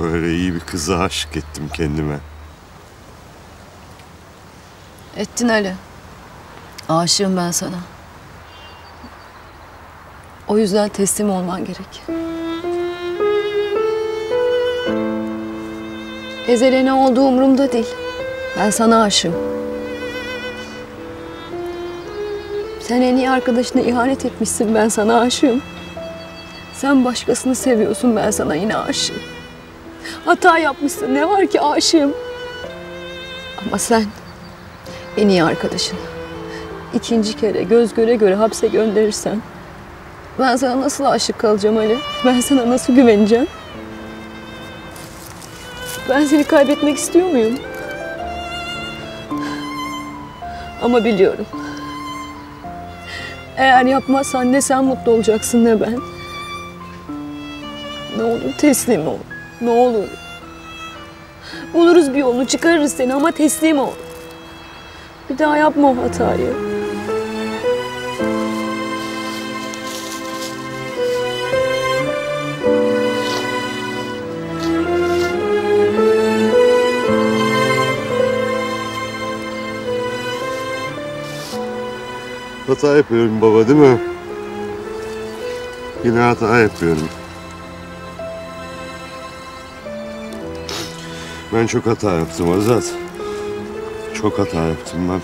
Böyle iyi bir kıza aşık ettim kendime. Ettin Ali. Aşığım ben sana. O yüzden teslim olman gerek. Ezel'e ne olduğu umurumda değil. Ben sana aşığım. Sen en iyi arkadaşına ihanet etmişsin, ben sana aşığım. Sen başkasını seviyorsun, ben sana yine aşığım. Hata yapmışsın, ne var ki aşığım. Ama sen en iyi arkadaşını ikinci kere göz göre göre hapse gönderirsen ben sana nasıl aşık kalacağım Ali? Ben sana nasıl güveneceğim? Ben seni kaybetmek istiyor muyum? Ama biliyorum. Eğer yapmazsan ne sen mutlu olacaksın ne ben. Ne olur teslim ol. Ne olur. Buluruz bir yolunu, çıkarırız seni ama teslim ol. Bir daha yapma o hatayı. Hata yapıyorum baba, değil mi? Yine hata yapıyorum. Ben çok hata yaptım Azat. Çok hata yaptım ben.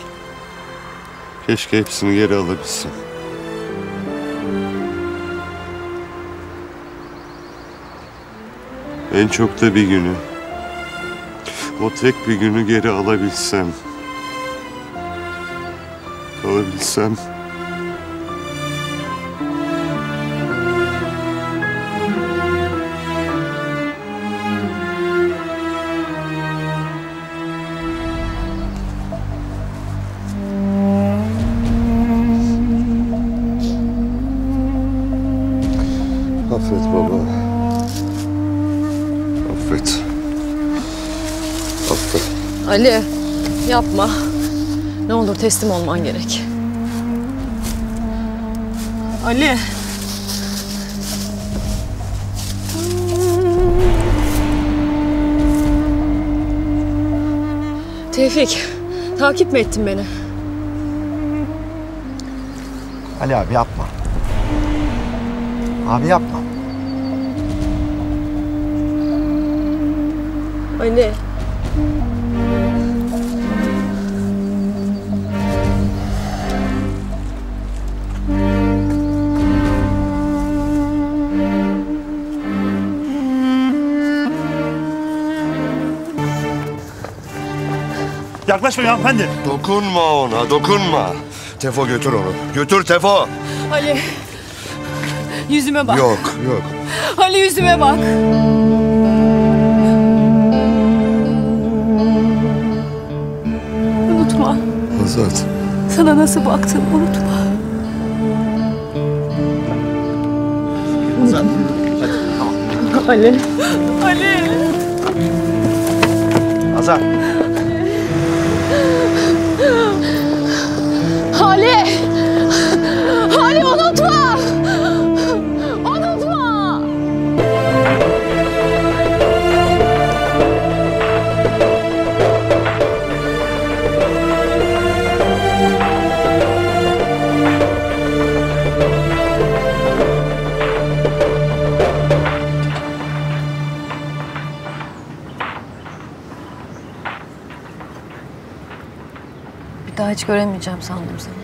Keşke hepsini geri alabilsem. En çok da bir günü. O tek bir günü geri alabilsem. Alabilsem. Affet baba. Affet. Affet. Ali, yapma. Ne olur teslim olman gerek. Ali. Tevfik, takip mi ettin beni? Ali abi yapma. Abi yapma. Ali. Yaklaşmayın hanımefendi. Dokunma ona, dokunma. Tefo götür onu. Götür Tefo. Ali. Yüzüme bak. Yok, yok. Ali yüzüme bak. Unutma. Azat. Sana nasıl baktım unutma. Azat. Hadi tamam. Ali. Ali. Azat. Ali! Ali unutma! Unutma! Bir daha hiç göremeyeceğim sandım seni.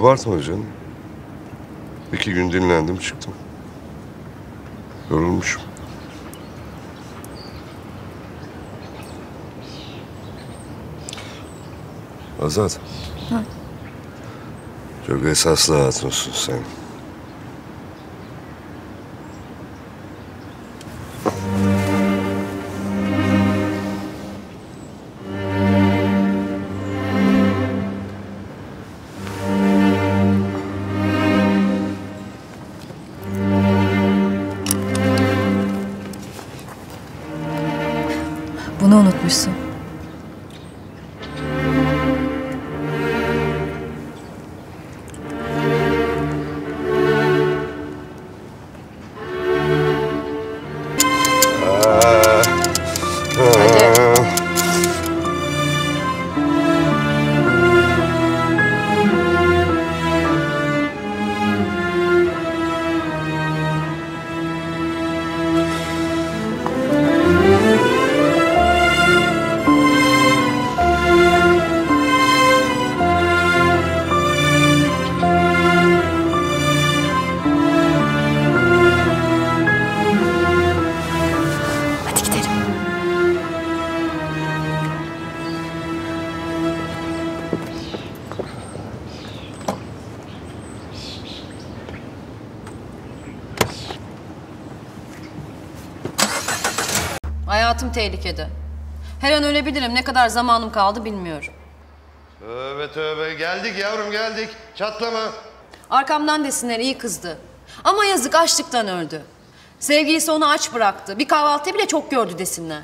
Abartma canım. İki gün dinlendim çıktım. Yorulmuşum. Azat. Hı. Çok esaslı hatunsun sen. Hayatım tehlikede. Her an ölebilirim. Ne kadar zamanım kaldı bilmiyorum. Tövbe tövbe. Geldik yavrum geldik. Çatlama. Arkamdan desinler iyi kızdı. Ama yazık açlıktan öldü. Sevgilisi onu aç bıraktı. Bir kahvaltı bile çok gördü desinler.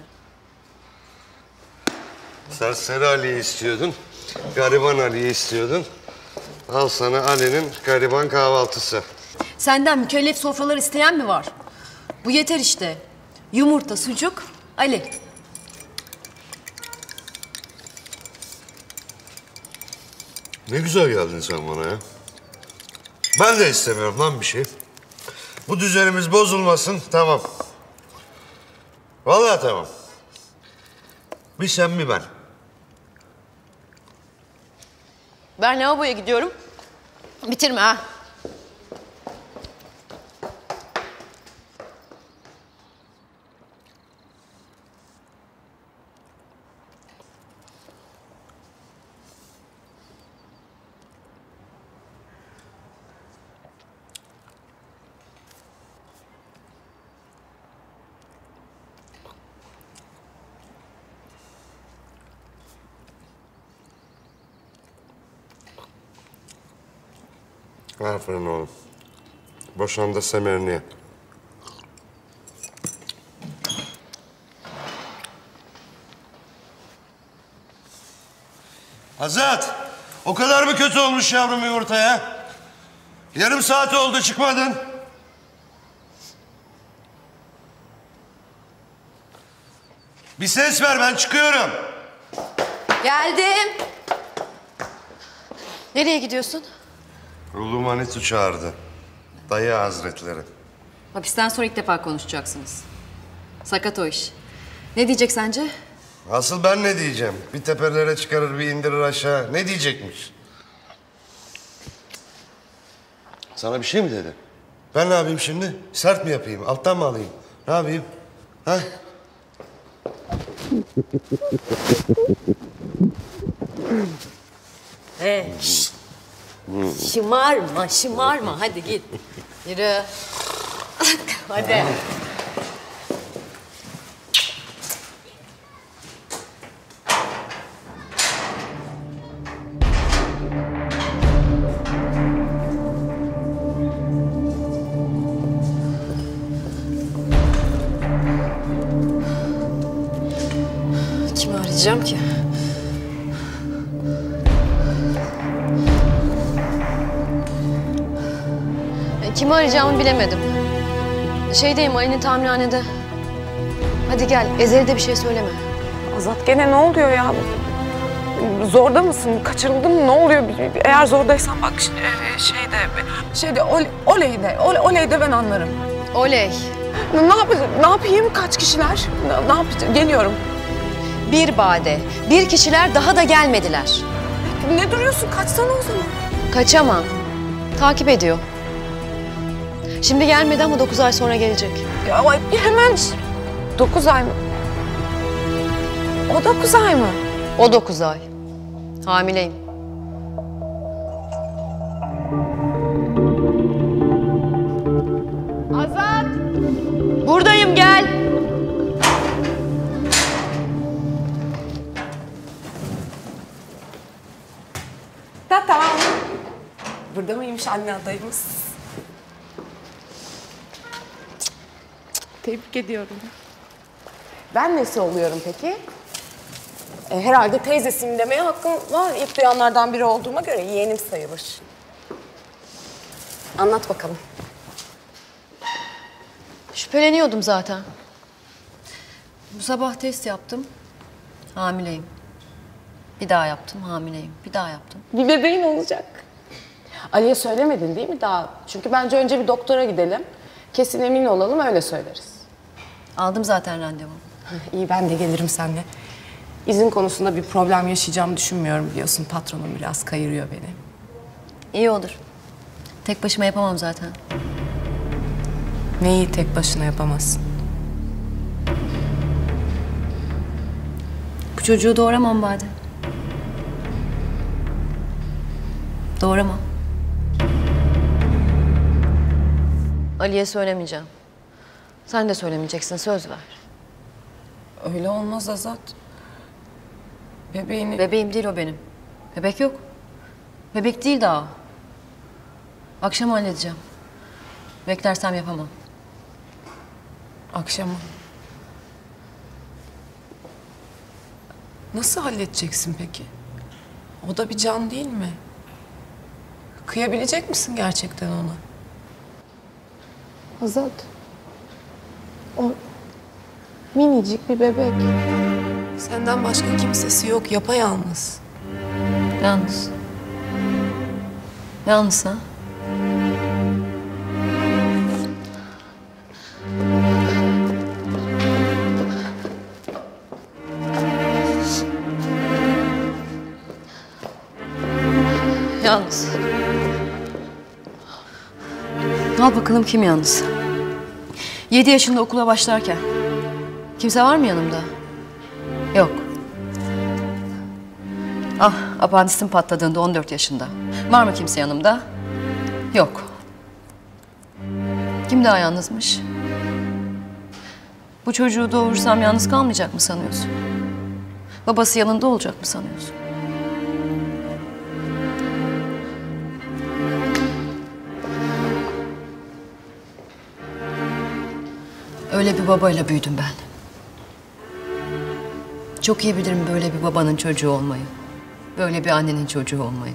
Serseri Ali'yi istiyordun. Gariban Ali'yi istiyordun. Al sana Ali'nin gariban kahvaltısı. Senden mükellef sofralar isteyen mi var? Bu yeter işte. Yumurta, sucuk, Ali. Ne güzel geldin sen bana ya. Ben de istemiyorum lan bir şey. Bu düzenimiz bozulmasın, tamam. Vallahi tamam. Bir sen mi ben? Ben lavaboya gidiyorum. Bitirme ha. Aferin oğlum. Boşanda semerini ye. Azat, o kadar mı kötü olmuş yavrum yumurtaya? Yarım saat oldu çıkmadın. Bir ses ver, ben çıkıyorum. Geldim. Nereye gidiyorsun? Ruhlu Manitu çağırdı. Dayı hazretleri. Hapisten sonra ilk defa konuşacaksınız. Sakat o iş. Ne diyecek sence? Asıl ben ne diyeceğim? Bir tepelere çıkarır, bir indirir aşağı. Ne diyecekmiş? Sana bir şey mi dedi? Ben ne yapayım şimdi? Sert mi yapayım? Alttan mı alayım? Ne yapayım? Ha? Hey. Şımarma, şımarma. Hadi git. Yürü. Hadi. Diyeceğim ki. Kimi arayacağımı bilemedim. Şeydeyim, Ali'nin tamirhanede. Hadi gel, Ezel'e de bir şey söyleme. Azat, gene ne oluyor ya? Zorda mısın? Kaçırıldın mı? Ne oluyor? Eğer zordaysan bak şeyde... Şeyde, Oley'de. Oley'de ben anlarım. Oley. Ne, ne yapayım? Kaç kişiler? Ne, ne yapacağım? Geliyorum. Bir bade, bir kişiler daha da gelmediler. Ne duruyorsun? Kaçsana o zaman. Kaçamam. Takip ediyor. Şimdi gelmedi ama dokuz ay sonra gelecek. Ya hemen... Dokuz ay mı? O dokuz ay mı? O dokuz ay. Hamileyim. Azat! Buradayım, gel. Ta-ta. Burada mıymış anne adayımız? Tebrik ediyorum. Ben nesi oluyorum peki? E, herhalde teyzesiyim demeye hakkım var. İlk duyanlardan biri olduğuma göre yeğenim sayılır. Anlat bakalım. Şüpheleniyordum zaten. Bu sabah test yaptım. Hamileyim. Bir daha yaptım, hamileyim. Bir daha yaptım. Bir bebeğin olacak. Ali'ye söylemedin değil mi daha? Çünkü bence önce bir doktora gidelim. Kesin emin olalım, öyle söyleriz. Aldım zaten randevu. İyi, ben de gelirim seninle. İzin konusunda bir problem yaşayacağımı düşünmüyorum biliyorsun. Patronum biraz kayırıyor beni. İyi olur. Tek başıma yapamam zaten. Neyi tek başına yapamazsın? Bu çocuğu doğuramam bari. Doğru mu? Ali'ye söylemeyeceğim. Sen de söylemeyeceksin, söz ver. Öyle olmaz Azat. Bebeğini... Bebeğim değil o benim. Bebek yok. Bebek değil daha. Akşam halledeceğim. Beklersem yapamam. Akşam mı? Nasıl halledeceksin peki? O da bir can değil mi? Kıyabilecek misin gerçekten ona? Azat, o minicik bir bebek. Senden başka kimsesi yok, yapayalnız. Yalnız. Yalnız ha? Yalnız. Al bakalım kim yalnız? Yedi yaşında okula başlarken. Kimse var mı yanımda? Yok. Ah, apandisim patladığında on dört yaşında. Var mı kimse yanımda? Yok. Kim daha yalnızmış? Bu çocuğu doğurursam yalnız kalmayacak mı sanıyorsun? Babası yanında olacak mı sanıyorsun? Böyle bir babayla büyüdüm ben. Çok iyi bilirim böyle bir babanın çocuğu olmayı. Böyle bir annenin çocuğu olmayı.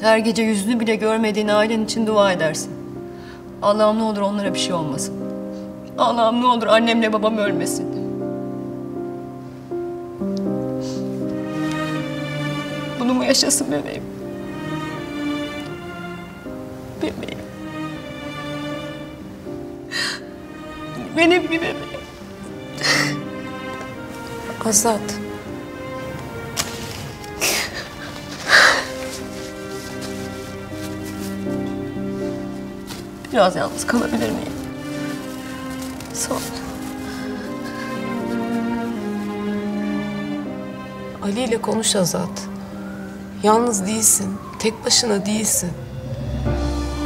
Her gece yüzünü bile görmediğin ailen için dua edersin. Allah'ım ne olur onlara bir şey olmasın. Allah'ım ne olur annemle babam ölmesin. Bunu mu yaşasın bebeğim? Bebeğim. Benim bir bebeğim. Azat. Biraz yalnız kalabilir miyim? Sağ ol. Ali ile konuş Azat. Yalnız değilsin, tek başına değilsin.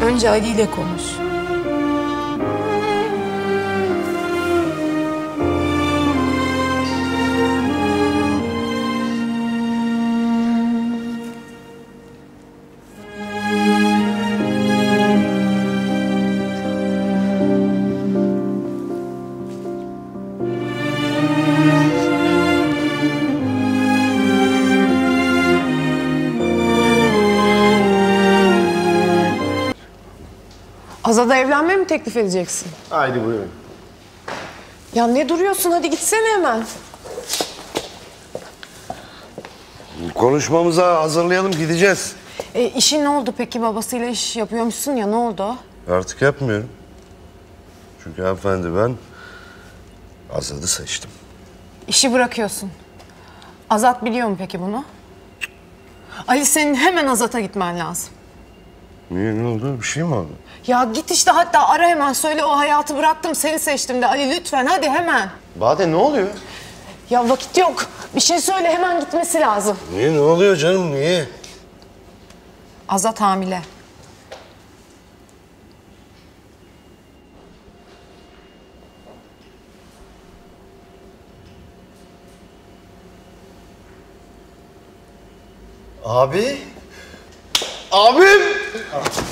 Önce Ali ile konuş. Azat'a evlenme mi teklif edeceksin? Haydi buyurun. Ya ne duruyorsun? Hadi gitsene hemen. Konuşmamıza hazırlayalım, gideceğiz. E, işin ne oldu peki? Babasıyla iş yapıyormuşsun ya, ne oldu? Artık yapmıyorum. Çünkü hanımefendi ben Azat'ı seçtim. İşi bırakıyorsun. Azat biliyor mu peki bunu? Ali senin hemen Azat'a gitmen lazım. Niye, ne oldu? Bir şey mi oldu? Ya git işte, hatta ara hemen söyle o hayatı bıraktım, seni seçtim de Ali, lütfen hadi hemen. Bade ne oluyor? Ya vakit yok. Bir şey söyle, hemen gitmesi lazım. Niye, ne oluyor canım, niye? Azat hamile. Abi? Abim!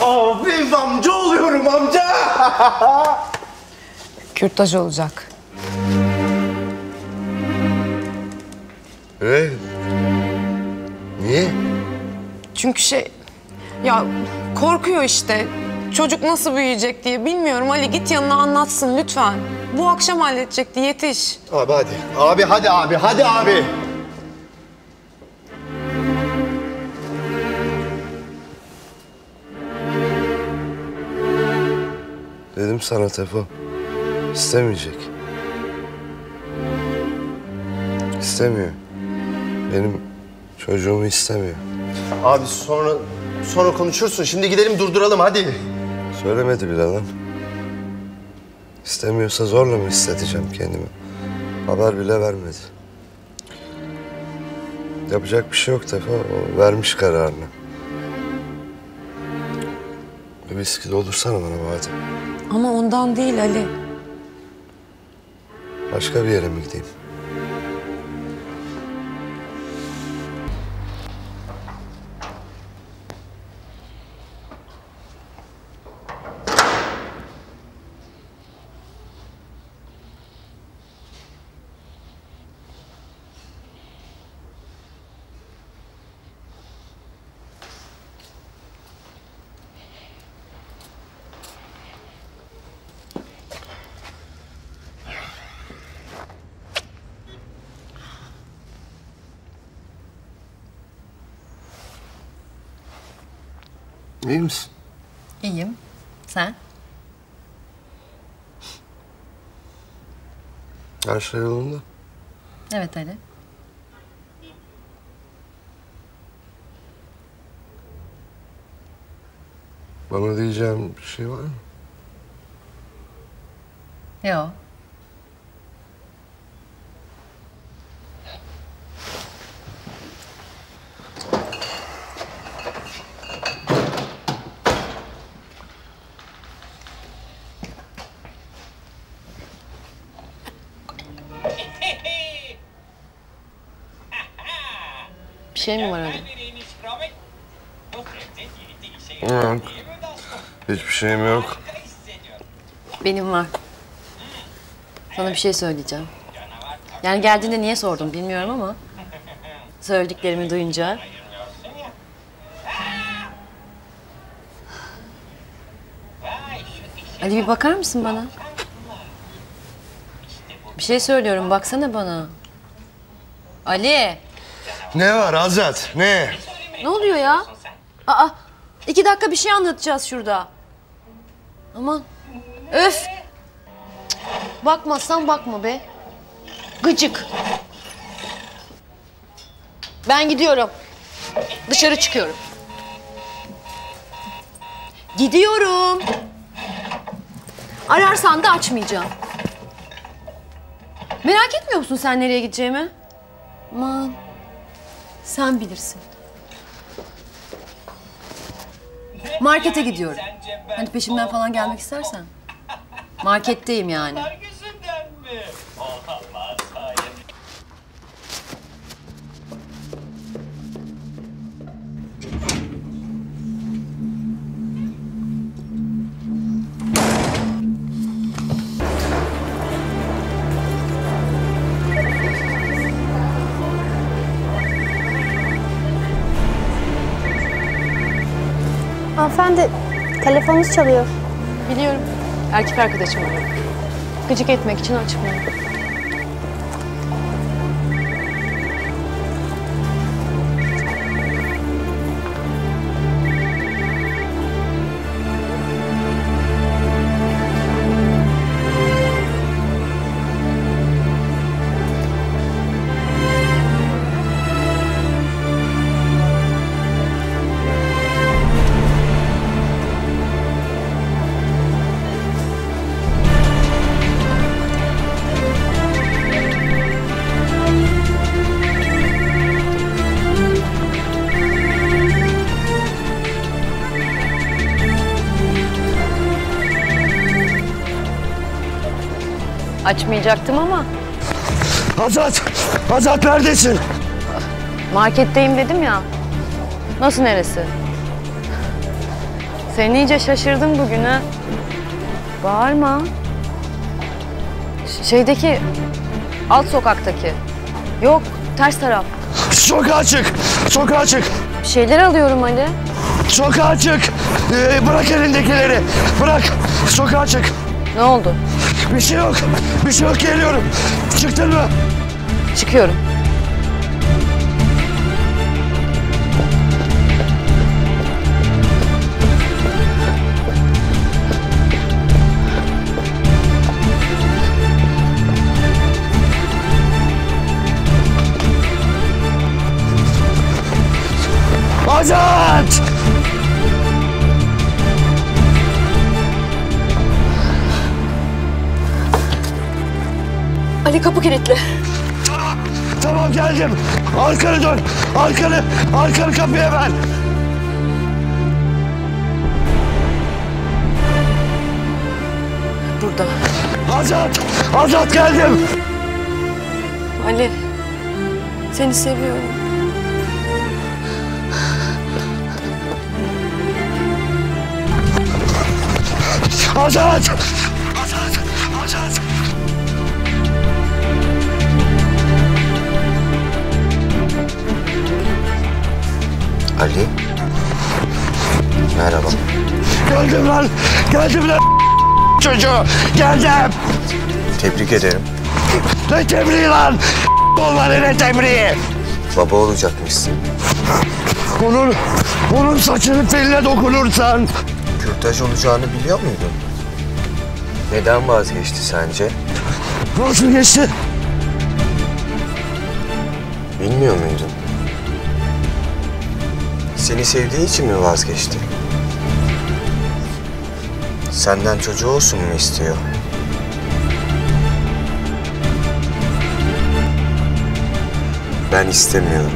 Abim, amca oluyorum amca! Kürtaj olacak. Ee? Niye? Çünkü şey... Ya korkuyor işte. Çocuk nasıl büyüyecek diye bilmiyorum. Ali git yanına anlatsın lütfen. Bu akşam halledecekti, yetiş. Abi hadi. Abi hadi abi, hadi abi! Dedim sana Tefo, istemeyecek. İstemiyor. Benim çocuğumu istemiyor. Abi sonra, sonra konuşursun. Şimdi gidelim durduralım, hadi. Söylemedi bile lan. İstemiyorsa zorla mı hissedeceğim kendimi? Haber bile vermedi. Yapacak bir şey yok Tefo, o vermiş kararını. Bir viski doldursana bana madem. Ama ondan değil Ali. Başka bir yere mi gideyim? İyi misin? İyiyim. Sen? Her şey yolunda. Evet Ali. Bana diyeceğim bir şey var mı? Yok. Bir şey mi var öyle? Yok. Hiçbir şeyim yok. Benim var. Sana bir şey söyleyeceğim. Yani geldiğinde niye sordum bilmiyorum ama söylediklerimi duyunca Ali bir bakar mısın bana? Bir şey söylüyorum, baksana bana. Ali! Ne var Azat, ne? Ne oluyor ya? Aa, iki dakika bir şey anlatacağız şurada. Aman, öf! Bakmazsan bakma be. Gıcık. Ben gidiyorum. Dışarı çıkıyorum. Gidiyorum. Ararsan da açmayacağım. Merak etmiyor musun sen nereye gideceğimi? Aman, sen bilirsin. Markete gidiyorum. Hani peşimden falan gelmek istersen. Marketteyim yani. Hanımefendi, telefonunuz çalıyor. Biliyorum. Erkek arkadaşım arıyor. Gıcık etmek için açmıyorum. Açmayacaktım ama. Azat! Azat neredesin? Marketteyim dedim ya. Nasıl neresi? Seni iyice şaşırdım bugün ha. Bağırma. Ş şeydeki... Alt sokaktaki. Yok, ters taraf. Sokağa çık! Sokağa çık! Bir şeyler alıyorum Ali. Sokağa çık! Ee, bırak elindekileri! Bırak! Sokağa çık! Ne oldu? Bir şey yok, bir şey yok, geliyorum. Çıktın mı? Çıkıyorum. Azat! Ali kapı kilitli. Tamam, tamam geldim. Arkanı dön, arkanı, arkanı kapıya ver. Burada. Azat, Azat geldim. Ali, seni seviyorum. Azat, Azat, Azat. Ali, merhaba. Geldim lan, geldim lan çocuğu, geldim. Tebrik ederim. Ne tebriği lan? Onların ne tebriği? Baba olacakmışsın. Onun, onun saçının teline dokunursan. Kürtaj olacağını biliyor muydun? Neden vazgeçti sence? Nasıl geçti? Bilmiyor muydun? Seni sevdiği için mi vazgeçti? Senden çocuğu olsun mu istiyor? Ben istemiyorum.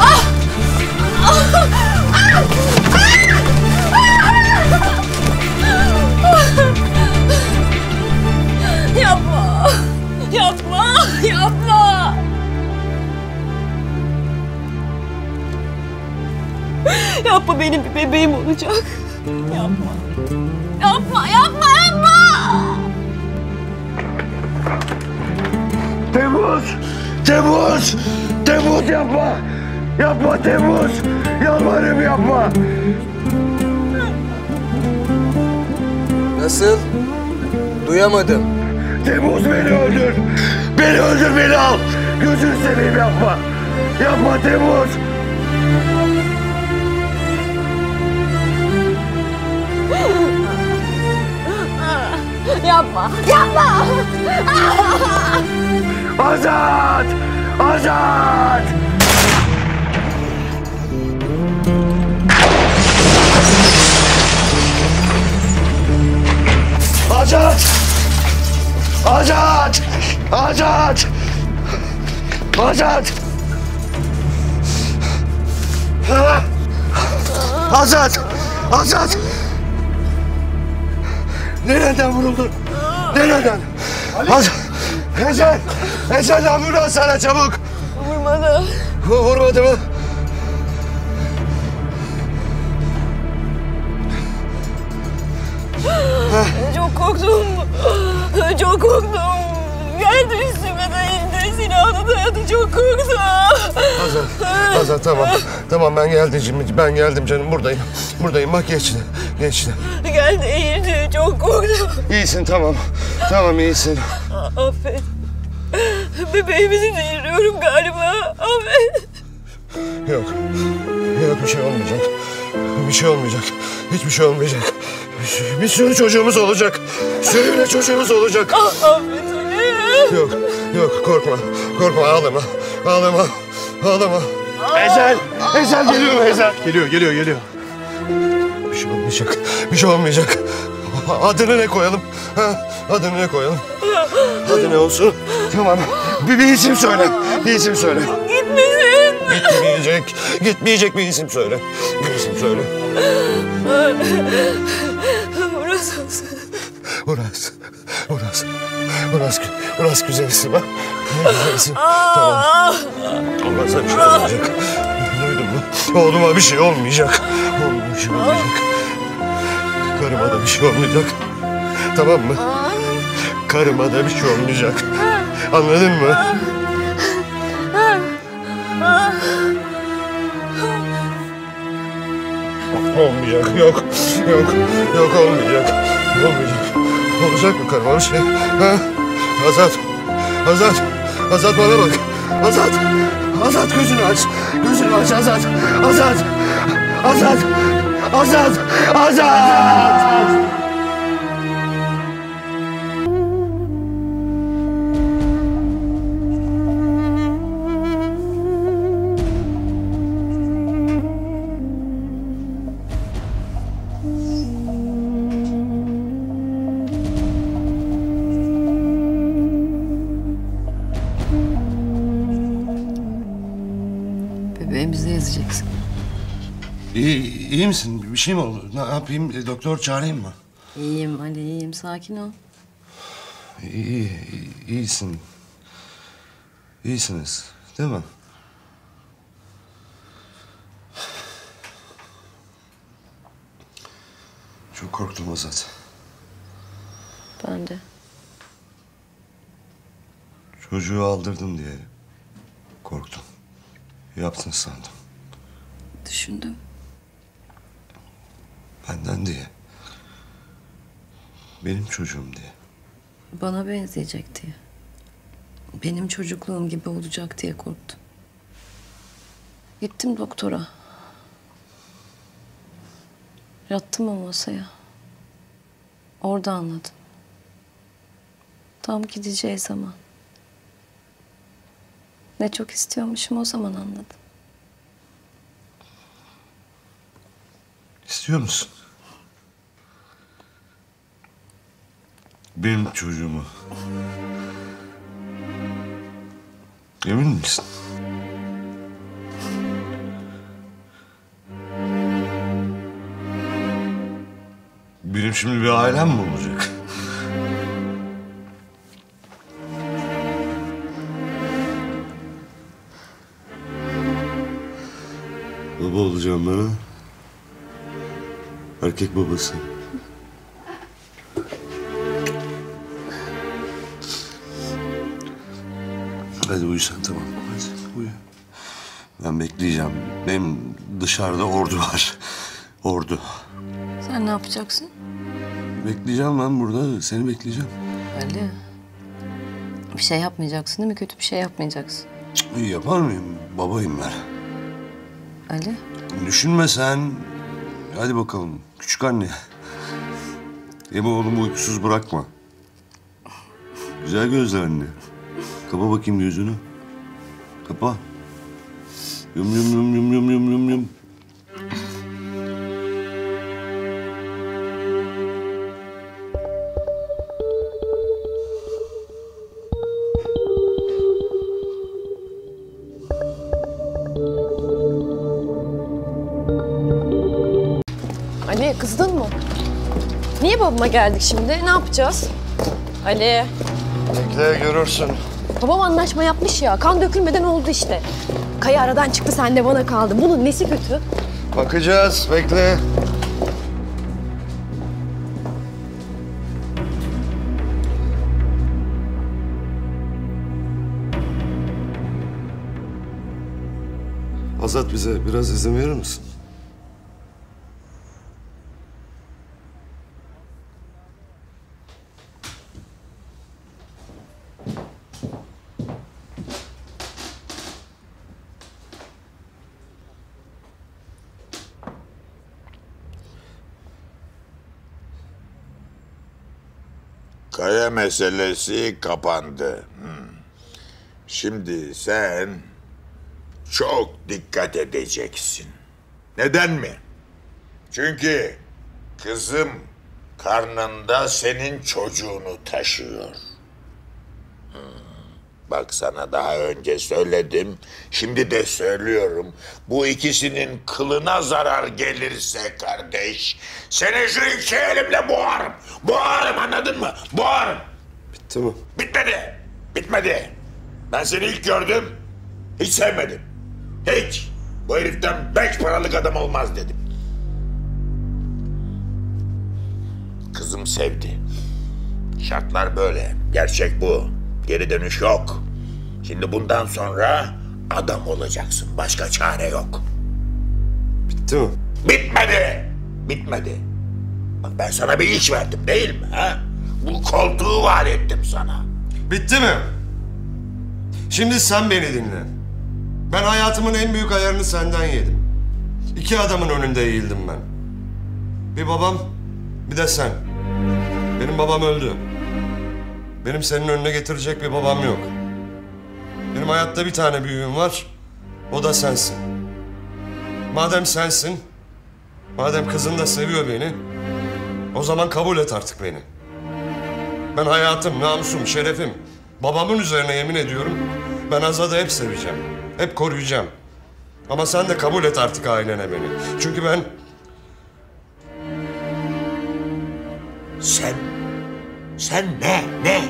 Ah! Ah! Ah! Yapma! Yapma! benim bir bebeğim olacak. Yapma. Yapma, yapma, yapma! Temmuz! Temmuz! Temmuz yapma! Yapma Temmuz! Yalvarırım yapma! Nasıl? Duyamadım. Temmuz beni öldür! Beni öldür, beni al! Gözünü seveyim yapma! Yapma Temmuz! Yapma! Yapma! Azat! Azat! Azat! Azat! Azat! Azat! Azat! Azat! Nereden vuruldun? Nereden? Ali! Az... Ezel! Ezel'den vuran sana çabuk! Vurmadı. Vurmadı mı? Çok korktum. Çok korktum. Geldi üstüme dayandı. Silahını dayadı. Çok korktum. Azat. Azat tamam. Tamam ben geldim. Ben geldim canım. Buradayım. Buradayım. Bak geçti. Geçti. Geldi eğildi. Çok korktum. İyisin tamam. Tamam iyisin. Affet. Bebeğimizi deliriyorum galiba. Affet. Yok. Yok bir şey olmayacak. Bir şey olmayacak. Hiçbir şey olmayacak. Bir sürü çocuğumuz olacak. Sürüyle çocuğumuz olacak. Affet Ali. Yok, yok korkma. Korkma ağlama. Ağlama. Ağlama. Ezel. Ezel geliyor Ezel. Geliyor, geliyor, geliyor. Bir şey olmayacak. Bir şey olmayacak. Adını ne koyalım? Ha? Adını ne koyalım? Adı ne olsun? Tamam. Bir, bir isim söyle. Bir isim söyle. Gitmesin. Gitmeyecek. Gitmeyecek bir isim söyle. Bir isim söyle. Burası olsun. Burası. Burası. Burası. Burası güzel isim ha. Güzel isim. Tamam. Olmazsa bir şey olmayacak. Duydun mu? Oğluma bir şey olmayacak. Oğluma bir şey olmayacak. Karıma da bir şey olmayacak. Tamam mı? Karıma da bir şey olmayacak. Anladın mı? Olmayacak, yok, yok, yok olmayacak, olmayacak. Olacak mı karıma bir şey? Ha? Azat, Azat, Azat bana bak. Azat, Azat gözünü aç, gözünü aç Azat, Azat, Azat, Azat, Azat. İyi, iyi misin? Bir şey mi oldu? Ne yapayım? Doktor çağırayım mı? İyiyim Ali, iyiyim. Sakin ol. İyi, iyisin. İyisiniz, değil mi? Çok korktum Azat. Ben de. Çocuğu aldırdım diye korktum. Yaptın sandım. Düşündüm. Benden diye. Benim çocuğum diye. Bana benzeyecek diye. Benim çocukluğum gibi olacak diye korktum. Gittim doktora. Yattım o masaya. Orada anladım. Tam gideceği zaman. Ne çok istiyormuşum o zaman anladım. İstiyor musun? Benim çocuğumu. Emin misin? Benim şimdi bir ailem mi olacak? Baba olacağım ben ha? Erkek babası. Hadi uyu sen, tamam. Hadi uyu. Ben bekleyeceğim. Benim dışarıda ordu var. Ordu. Sen ne yapacaksın? Bekleyeceğim ben burada. Seni bekleyeceğim. Ali. Bir şey yapmayacaksın değil mi? Kötü bir şey yapmayacaksın. İyi yapar mıyım? Babayım ben. Ali. Düşünme sen. Hadi bakalım. Küçük anne. Emi oğlumu uykusuz bırakma. Güzel gözler anne. Kapa bakayım gözünü. Kapa. Yum yum yum yum yum yum yum yum. Ali, kızdın mı? Niye babama geldik şimdi? Ne yapacağız? Ali. Bekle görürsün. Babam anlaşma yapmış ya. Kan dökülmeden oldu işte. Kaya aradan çıktı, sen de bana kaldı. Bunun nesi kötü? Bakacağız, bekle. Azat, bize biraz izin verir misin? Kaya meselesi kapandı. Hmm. Şimdi sen çok dikkat edeceksin. Neden mi? Çünkü kızım karnında senin çocuğunu taşıyor. Hmm. Bak, sana daha önce söyledim, şimdi de söylüyorum. Bu ikisinin kılına zarar gelirse kardeş, seni şu iki elimle boğarım. Boğarım, anladın mı? Boğarım. Bitti mi? Bitmedi. Bitmedi. Ben seni ilk gördüm, hiç sevmedim. Hiç. Bu heriften beş paralık adam olmaz dedim. Kızım sevdi. Şartlar böyle. Gerçek bu. Geri dönüş yok. Şimdi bundan sonra adam olacaksın. Başka çare yok. Bitti mi? Bitmedi. Bitmedi. Bak, ben sana bir iş verdim değil mi? Ha? Bu koltuğu vaat ettim sana. Bitti mi? Şimdi sen beni dinle. Ben hayatımın en büyük ayarını senden yedim. İki adamın önünde eğildim ben. Bir babam, bir de sen. Benim babam öldü. Benim senin önüne getirecek bir babam yok. Benim hayatta bir tane büyüğüm var, o da sensin. Madem sensin, madem kızın da seviyor beni, o zaman kabul et artık beni. Ben hayatım, namusum, şerefim, babamın üzerine yemin ediyorum, ben Azad'ı hep seveceğim, hep koruyacağım. Ama sen de kabul et artık ailene beni. Çünkü ben... Sen... Sen ne? Ne?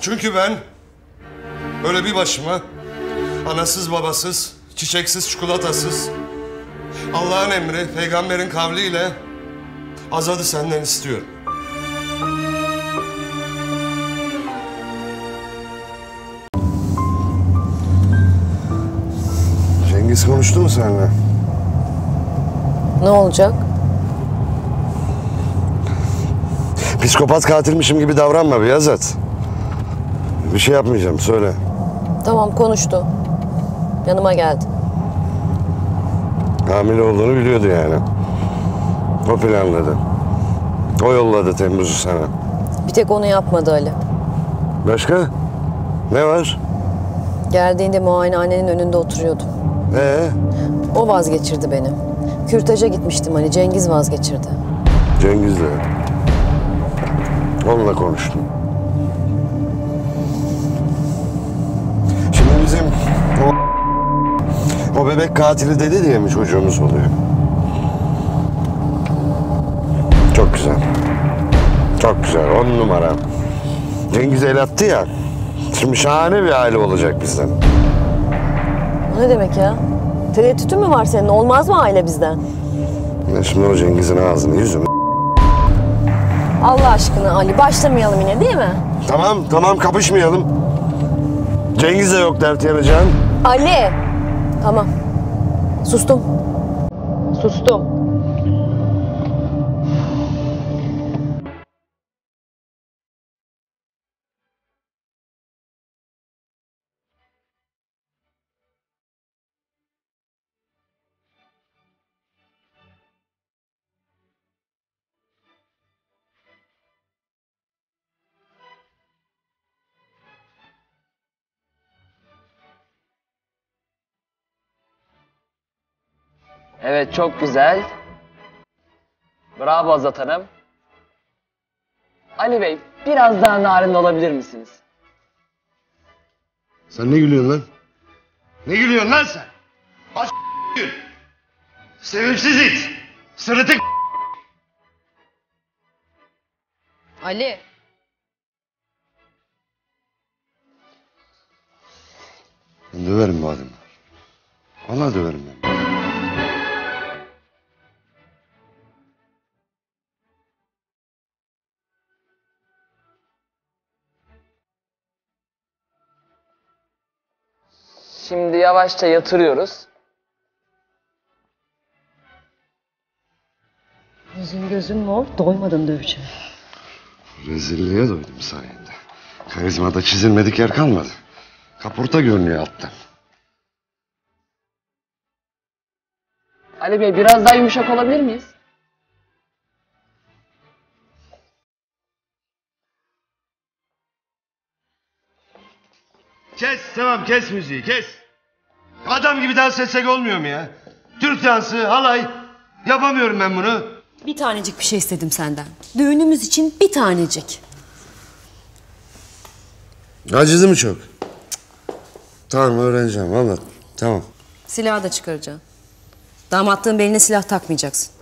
Çünkü ben böyle bir başıma anasız babasız, çiçeksiz çikolatasız, Allah'ın emri, peygamberin kavliyle Azad'ı senden istiyorum. Cengiz konuştu mu seninle? Ne olacak? Psikopat katilmişim gibi davranma bir Azat. Bir şey yapmayacağım, söyle. Tamam, konuştu. Yanıma geldi. Hamile olduğunu biliyordu yani. O planladı. O yolladı Temmuz'u sana. Bir tek onu yapmadı Ali. Başka? Ne var? Geldiğinde muayenehanenin önünde oturuyordu. Ee? O vazgeçirdi beni. Kürtaja gitmiştim Ali. Cengiz vazgeçirdi. Cengiz'le. Onunla konuştum. Şimdi bizim o, o bebek katili dedi diye mi çocuğumuz oluyor? Çok güzel. Çok güzel. On numara. Cengiz el attı ya. Şimdi şahane bir aile olacak bizden. O ne demek ya? Tereddütün mü var senin? Olmaz mı aile bizden? Ben şimdi o Cengiz'in ağzını yüzümü... Allah aşkına Ali, başlamayalım yine değil mi? Tamam, tamam kapışmayalım. Cengiz de yok dert yanacağım. Ali! Tamam. Sustum. Sustum. Evet, çok güzel. Bravo Azat Hanım. Ali Bey, biraz daha narin olabilir misiniz? Sen ne gülüyorsun lan? Ne gülüyorsun lan sen? Aç gül. Sevimsiz it. Sırıtık. Ali. Ben döverim bu adamı. Vallahi döverim ben. Şimdi yavaşça yatırıyoruz. Yüzün gözün mor, doymadın döveceğim. Rezilliğe doydum sayende. Karizmada çizilmedik yer kalmadı. Kaporta görünüyor alttan. Ali Bey, biraz daha yumuşak olabilir miyiz? Kes, tamam kes müziği, kes. Adam gibi dans etsek olmuyor mu ya? Türk dansı, halay. Yapamıyorum ben bunu. Bir tanecik bir şey istedim senden. Düğünümüz için bir tanecik. Acıdı mı çok? Tamam, öğreneceğim vallahi. Tamam. Silahı da çıkaracaksın. Damatlığın beline silah takmayacaksın.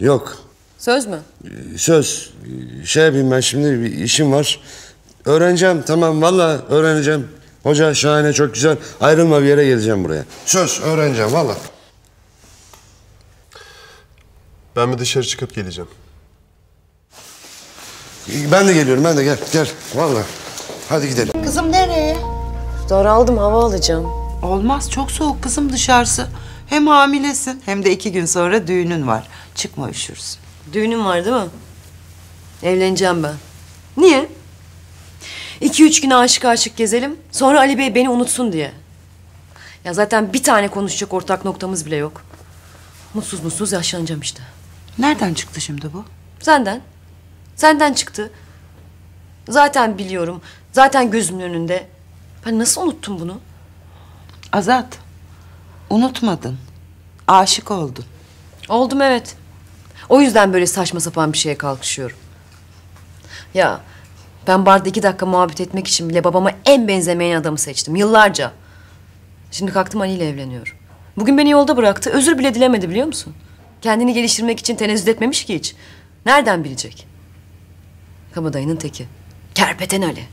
Yok. Söz mü? Söz. Şey yapayım ben şimdi, bir işim var. Öğreneceğim, tamam vallahi öğreneceğim. Hoca şahane, çok güzel. Ayrılma, bir yere geleceğim buraya. Söz, öğreneceğim vallahi. Ben bir dışarı çıkıp geleceğim. Ben de geliyorum, ben de gel, gel. Vallahi. Hadi gidelim. Kızım nereye? Daraldım, hava alacağım. Olmaz, çok soğuk kızım dışarısı. Hem hamilesin, hem de iki gün sonra düğünün var. Çıkma, üşürsün. Düğünün var değil mi? Evleneceğim ben. Niye? İki üç gün aşık aşık gezelim, sonra Ali Bey beni unutsun diye. Ya zaten bir tane konuşacak ortak noktamız bile yok. Mutsuz mutsuz yaşlanacağım işte. Nereden çıktı şimdi bu? Senden. Senden çıktı. Zaten biliyorum, zaten gözümün önünde. Ben nasıl unuttum bunu? Azat, unutmadın. Aşık oldun. Oldum evet. O yüzden böyle saçma sapan bir şeye kalkışıyorum. Ya... Ben barda iki dakika muhabbet etmek için bile babama en benzemeyen adamı seçtim yıllarca. Şimdi kalktım Ali ile evleniyorum. Bugün beni yolda bıraktı, özür bile dilemedi biliyor musun? Kendini geliştirmek için tenezzül etmemiş ki hiç. Nereden bilecek? Kabadayının teki. Kerpeten Ali.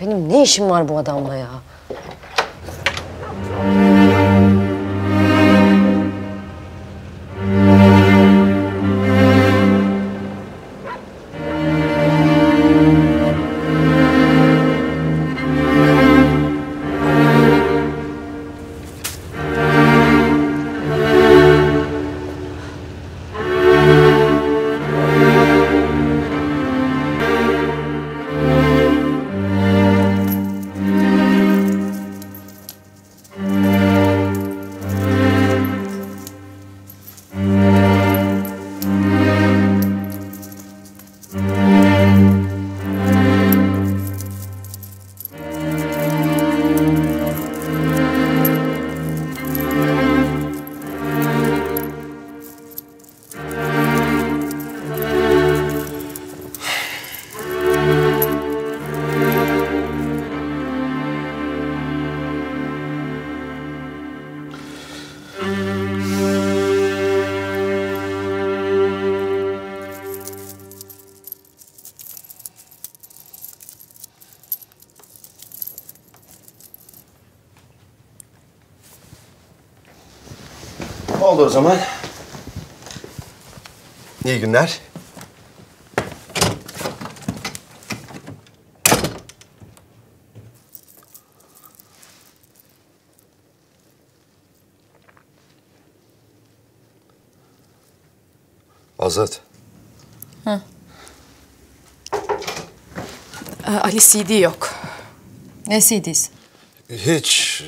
Benim ne işim var bu adamla ya? O zaman İyi günler. Azat. Hı. Ali C D yok. Ne C D'si? Hiç.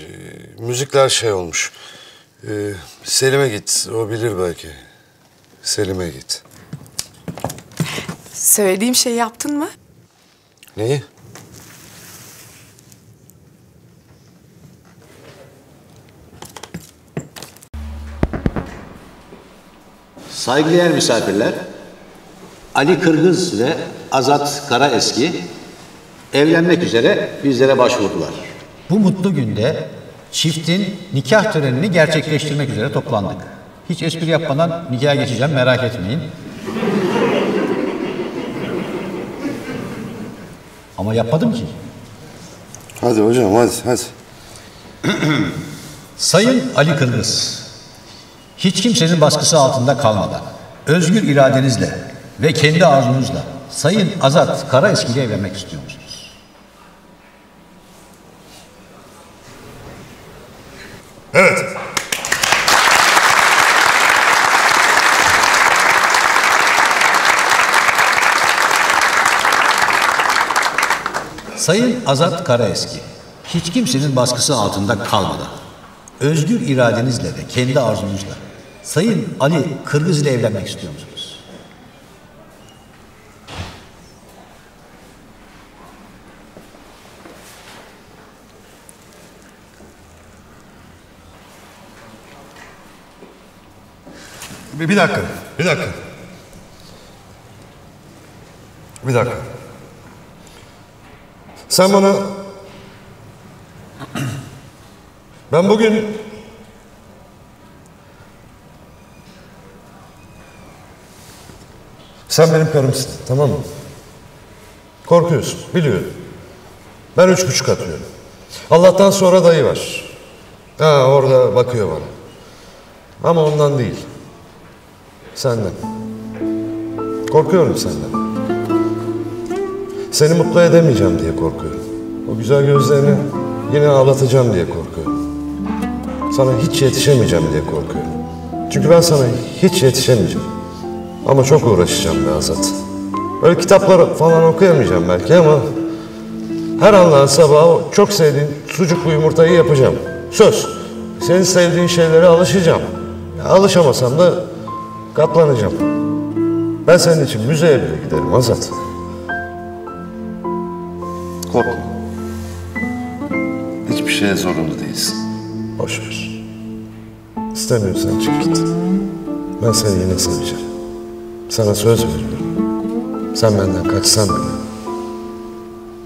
Müzikler şey olmuş. Ee, Selim'e git. O bilir belki. Selim'e git. Söylediğim şeyi yaptın mı? Neyi? Saygıdeğer misafirler, Ali Kırgız ve Azat Karaeski evlenmek üzere bizlere başvurdular. Bu mutlu günde çiftin nikah törenini gerçekleştirmek üzere toplandık. Hiç espri yapmadan nikaha geçeceğim, merak etmeyin. Ama yapmadım ki. Hadi hocam, hadi, hadi. Sayın Ali Kırgız, hiç kimsenin baskısı altında kalmadan, özgür iradenizle ve kendi arzunuzla Sayın Azat Karaeski ile evlenmek istiyor musunuz? Evet. Sayın Azat Karaeski, hiç kimsenin baskısı altında kalmadan, özgür iradenizle ve kendi arzunuzla Sayın Ali Kırgız ile evlenmek istiyor musunuz? Bir, bir dakika, bir dakika. Bir dakika. Sen bana... Ben bugün... Sen benim karımsın, tamam mı? Korkuyorsun, biliyorum. Ben üç buçuk atıyorum. Allah'tan sonra dayı var. Ha, orada bakıyor bana. Ama ondan değil. Senden. Korkuyorum senden. Seni mutlu edemeyeceğim diye korkuyorum. O güzel gözlerini yine ağlatacağım diye korkuyorum. Sana hiç yetişemeyeceğim diye korkuyorum. Çünkü ben sana hiç yetişemeyeceğim. Ama çok uğraşacağım be Azat. Böyle kitapları falan okuyamayacağım belki ama... Her anla sabah o çok sevdiğin sucuklu yumurtayı yapacağım. Söz. Senin sevdiğin şeylere alışacağım. Ya alışamasam da katlanacağım. Ben senin için müzeye bile giderim Azat. Korkma. Hiçbir şeye zorunlu değilsin. Boş ver. İstemiyorsan çık git. Ben seni yine seveceğim. Sana söz veriyorum. Sen benden kaçsan da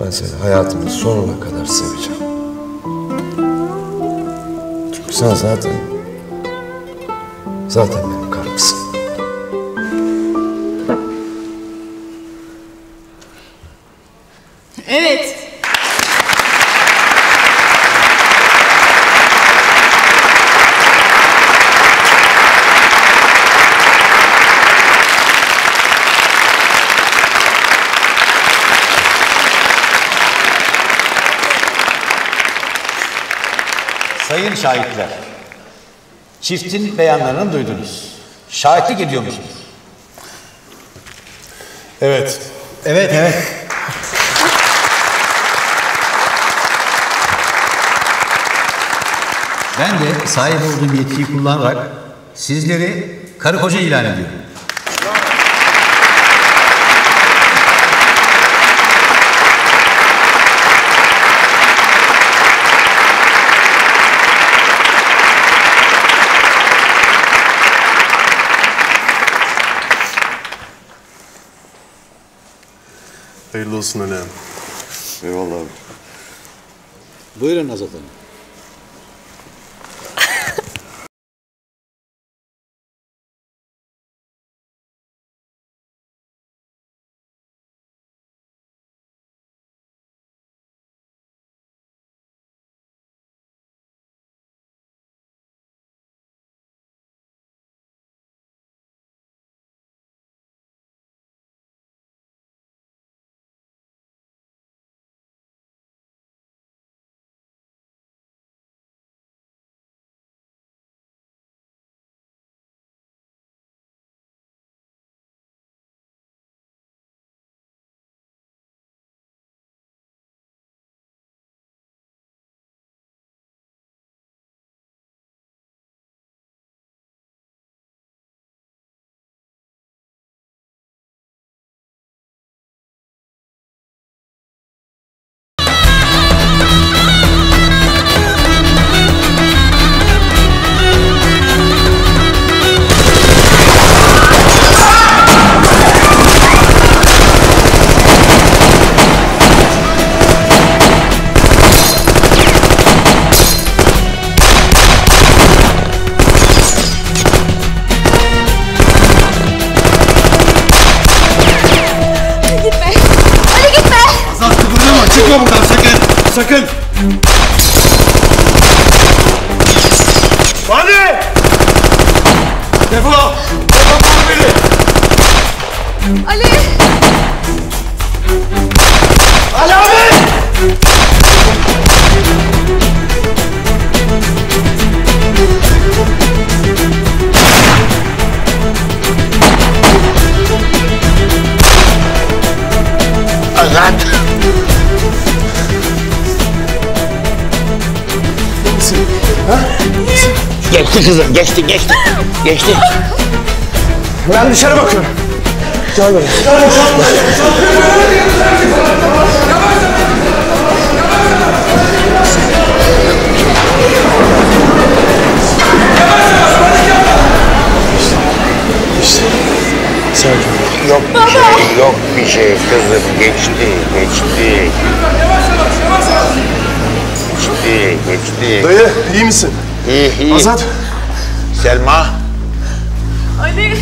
ben seni hayatımın sonuna kadar seveceğim. Çünkü sen zaten zaten benim karımsın. Evet. Sayın şahitler, çiftin beyanlarını duydunuz. Şahitlik ediyor musunuz? Evet. Evet, evet. Ben de sahip olduğum yetkiyi kullanarak sizleri karı koca ilan ediyorum. Hayırlı olsun Ali Hanım. Eyvallah abi. Buyurun Azat Hanım. Çıkma buradan sakın. Sakın. Hadi. Defol. Defol beni. Ali. Ali abi. Azat. Geçti kızım, geçti, geçti, geçti. Ben dışarı bakıyorum. Can böyle. Yok bir Baba. şey, yok bir şey kızım. Geçti, geçti. Yavaş yavaş, yavaş yavaş. Geçti, geçti. Dayı, iyi misin? İyi, iyi. Azat. Selma. Ali.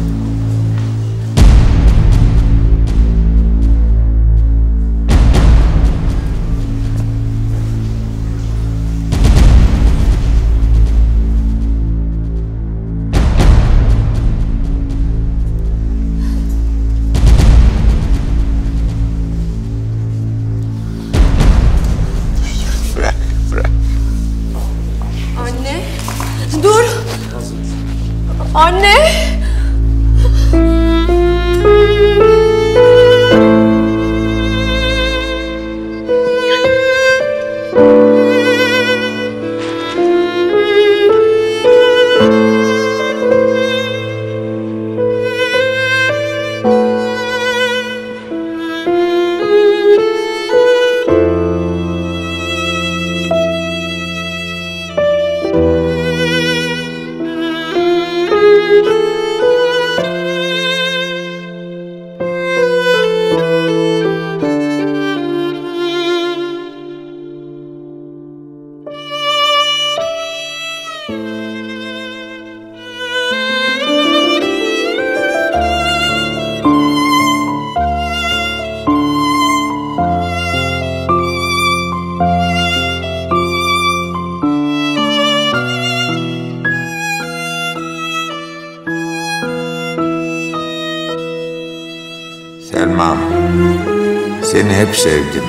Seni hep sevdim.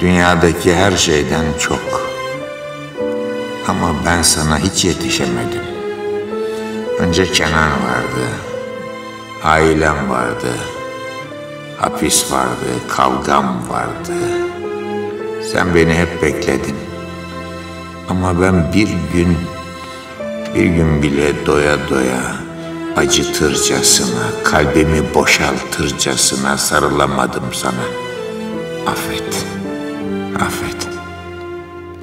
Dünyadaki her şeyden çok. Ama ben sana hiç yetişemedim. Önce Kenan vardı. Ailem vardı. Hapis vardı. Kavgam vardı. Sen beni hep bekledin. Ama ben bir gün, bir gün bile doya doya, acıtırcasına, kalbimi boşaltırcasına sarılamadım sana. Affet, affet.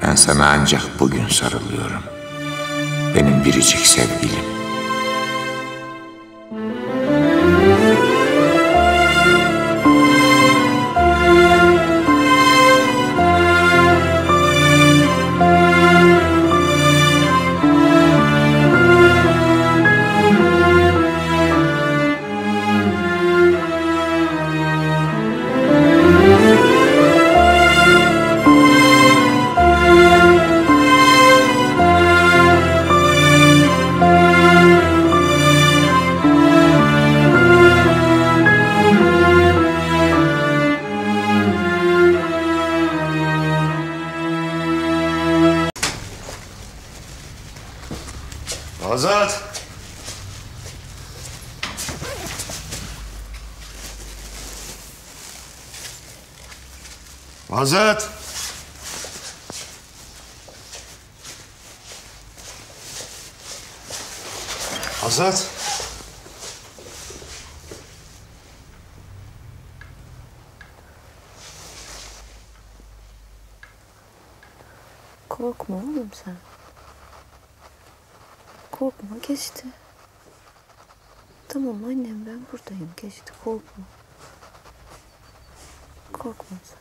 Ben sana ancak bugün sarılıyorum. Benim biricik sevgilim. Azat! Azat! Azat! Korkma oğlum sen. Korkma, geçti. Tamam annem, ben buradayım, geçti, korkma. Korkma sen.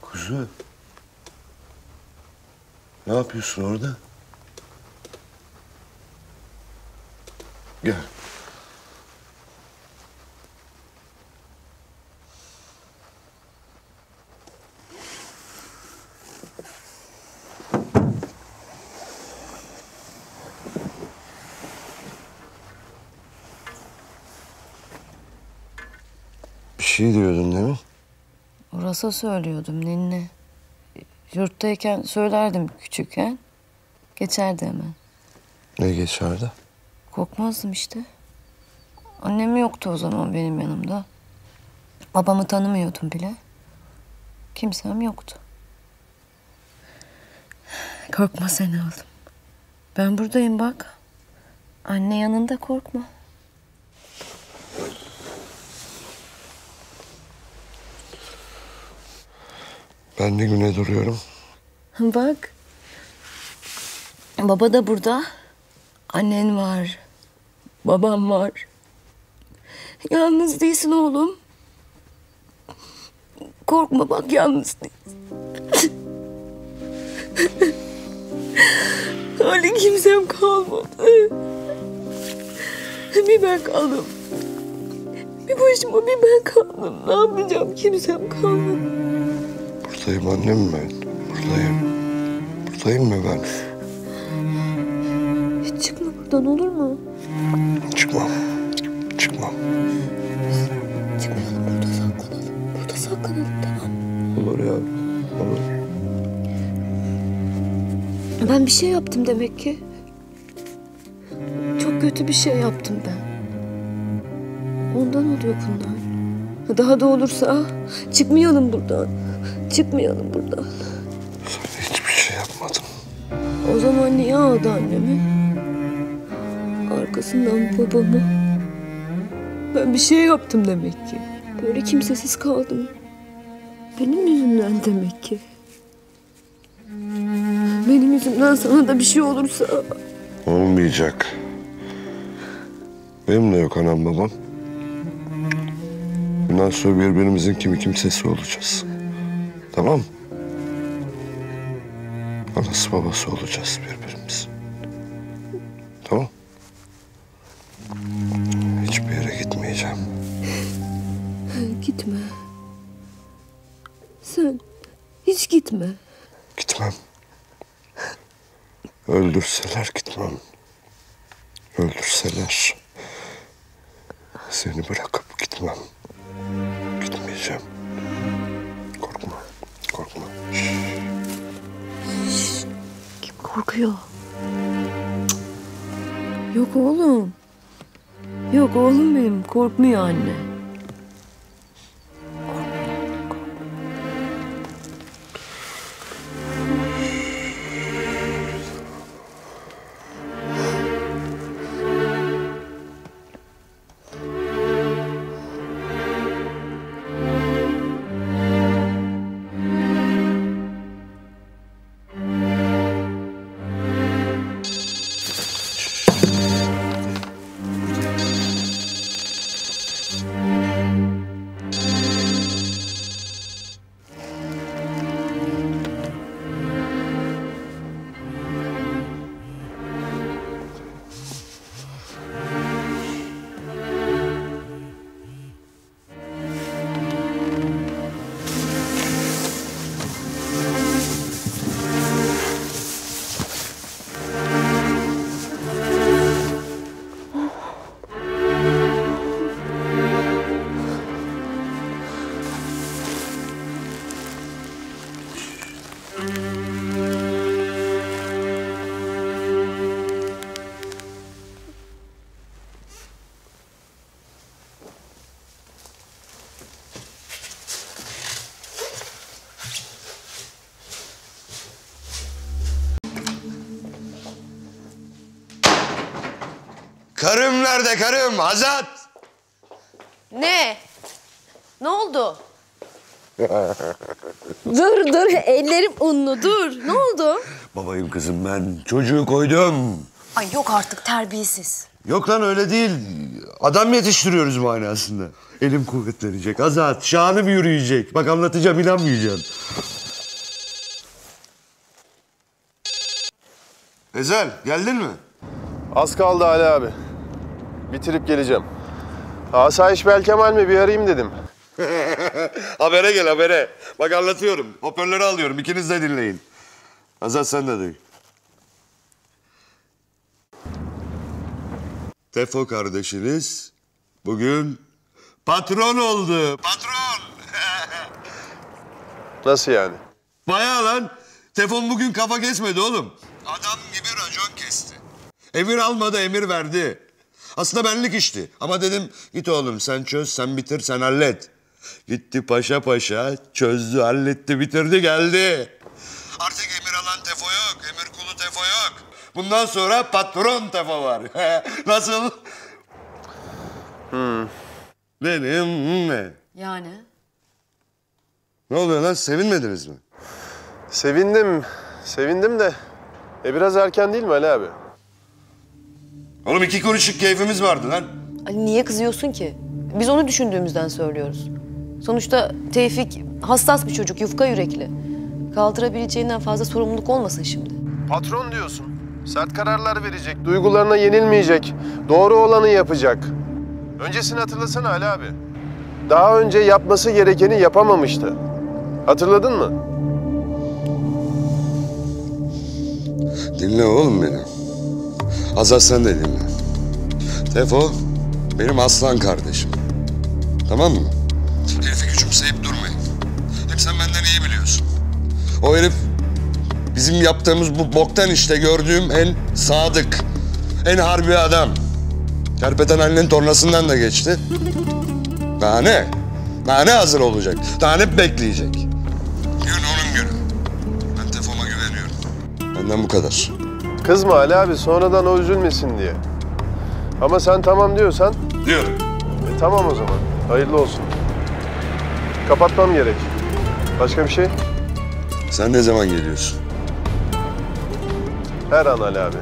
Kuzu. Ne yapıyorsun orada? Gel. Bir şey diyordun değil mi? Uras'a söylüyordum ninni. Yurttayken söylerdim küçükken. Geçerdi hemen. Ne geçerdi? Korkmazdım işte. Annem yoktu o zaman benim yanımda. Babamı tanımıyordum bile. Kimsem yoktu. Korkma seni oğlum. Ben buradayım bak. Anne yanında, korkma. Ben de güne duruyorum. Bak. Baba da burada. Annen var. Babam var. Yalnız değilsin oğlum. Korkma bak, yalnız değilsin. Öyle kimsem kalmadı. Bir ben kaldım. Bir başıma bir ben kaldım. Ne yapacağım, kimsem kalmadı. Buradayım annem ben. Buradayım. Buradayım mı ben? Çıkma buradan, olur mu? Çıkmam. Çıkmam. Biz çıkmayalım, burada saklanalım. Burada saklanalım, tamam. Olur ya, olur. Ben bir şey yaptım demek ki. Çok kötü bir şey yaptım ben. Ondan oluyor bunlar. Daha da olursa çıkmayalım buradan. Çıkmayalım buradan. Sen hiçbir şey yapmadın. O zaman niye ağladı annemi? Arkasından babamı. Ben bir şey yaptım demek ki. Böyle kimsesiz kaldım. Benim yüzümden demek ki. Benim yüzümden sana da bir şey olursa... Olmayacak. Benim de yok anam babam. Bundan sonra birbirimizin kimi kimsesi olacağız. Tamam mı? Anası babası olacağız birbirimiz. Tamam. Hiçbir yere gitmeyeceğim. Gitme. Sen hiç gitme. Gitmem. Öldürseler gitmem. Öldürseler seni bırakıp gitmem. Gitmeyeceğim. Korkma. Korkma. Şşş. Kim korkuyor? Yok oğlum. Yok oğlum benim, korkmuyor anne. Korkmuyor, korkmuyor. Karım nerede karım? Azat! Ne? Ne oldu? Dur dur, ellerim unlu, dur. Ne oldu? Babayım kızım ben, çocuğu koydum. Ay yok artık, terbiyesiz. Yok lan öyle değil, adam yetiştiriyoruz manasında. Elim kuvvetlenecek, Azat, şanım yürüyecek. Bak anlatacağım, inanmayacaksın. Ezel, geldin mi? Az kaldı Ali abi. Bitirip geleceğim. Asayiş Belkemal mi? Bir arayayım dedim. Habere gel, habere. Bak anlatıyorum. Hoparlörü alıyorum. İkiniz de dinleyin. Azat sen de duy. Tefo kardeşiniz bugün patron oldu. Patron. Nasıl yani? Bayağı lan. Tefon bugün kafa kesmedi oğlum. Adam gibi racon kesti. Emir almadı, emir verdi. Aslında benlik işti. Ama dedim git oğlum sen çöz, sen bitir, sen hallet. Gitti paşa paşa, çözdü, halletti, bitirdi, geldi. Artık emir alan Tefo yok, emir kulu Tefo yok. Bundan sonra patron Tefo var. Nasıl? Hmm. Benim mi? Yani? Ne oluyor lan? Sevinmediniz mi? Sevindim. Sevindim de. E biraz erken değil mi Ali abi? Oğlum iki kuruşluk keyfimiz vardı lan. Ali niye kızıyorsun ki? Biz onu düşündüğümüzden söylüyoruz. Sonuçta Tevfik hassas bir çocuk, yufka yürekli. Kaldırabileceğinden fazla sorumluluk olmasın şimdi. Patron diyorsun. Sert kararlar verecek, duygularına yenilmeyecek, doğru olanı yapacak. Öncesini hatırlasana Ali abi. Daha önce yapması gerekeni yapamamıştı. Hatırladın mı? Dinle oğlum beni. Azat sen de dinle. Tefo benim aslan kardeşim. Tamam mı? Herifi küçümseyip durmayın. Hep sen benden iyi biliyorsun. O herif bizim yaptığımız bu boktan işte gördüğüm en sadık, en harbi adam. Kerpeten Ali'nin tornasından da geçti. Daha ne? Daha ne hazır olacak? Daha ne bekleyecek? Gün onun günü. Ben Tefo'ma güveniyorum. Benden bu kadar. Kızma Ali abi, sonradan o üzülmesin diye. Ama sen tamam diyorsan... Diyorum. E, tamam o zaman. Hayırlı olsun. Kapatmam gerek. Başka bir şey? Sen ne zaman geliyorsun? Her an Ali abi.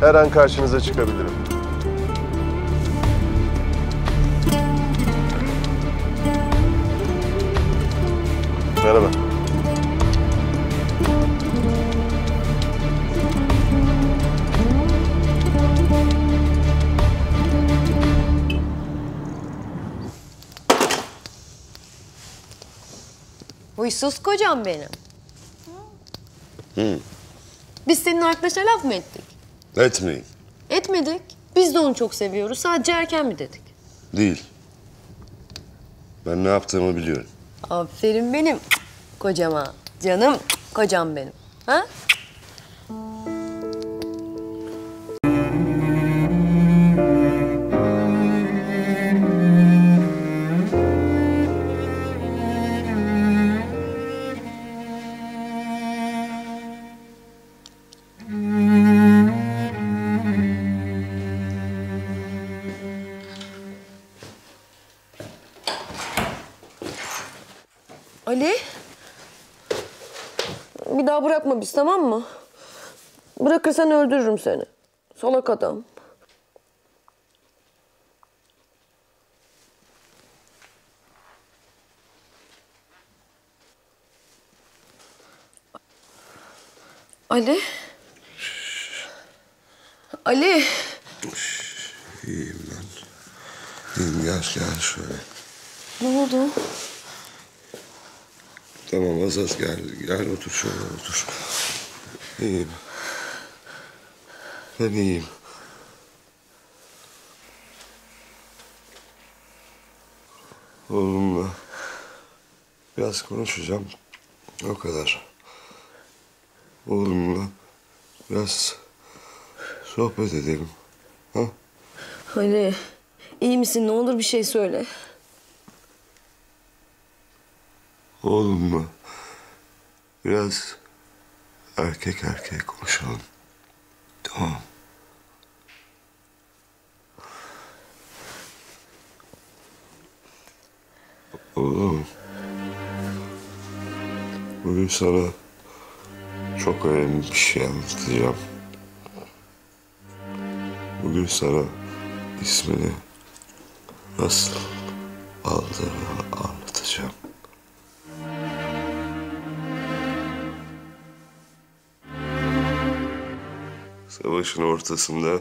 Her an karşınıza çıkabilirim. Merhaba. Huysuz kocam benim. Hmm. Biz senin arkadaşına laf mı ettik? Etmeyin. Etmedik. Biz de onu çok seviyoruz. Sadece erken mi dedik? Değil. Ben ne yaptığımı biliyorum. Aferin benim kocama. Canım kocam benim. Ha? Ali, bir daha bırakma biz, tamam mı? Bırakırsan öldürürüm seni. Salak adam. Ali? Ali? İyiyim lan. İyiyim, gel gel şöyle. Ne oldu? Tamam Azat, gel, gel otur şöyle otur. İyiyim. Ben iyiyim. Oğlumla biraz konuşacağım, o kadar. Oğlumla biraz sohbet edelim, ha? Ali, iyi misin? Ne olur bir şey söyle. Oğlumla biraz erkek erkek konuşalım. Tamam. Oğlum. Bugün sana çok önemli bir şey anlatacağım. Bugün sana ismini nasıl aldığını anlatacağım. Savaşın ortasında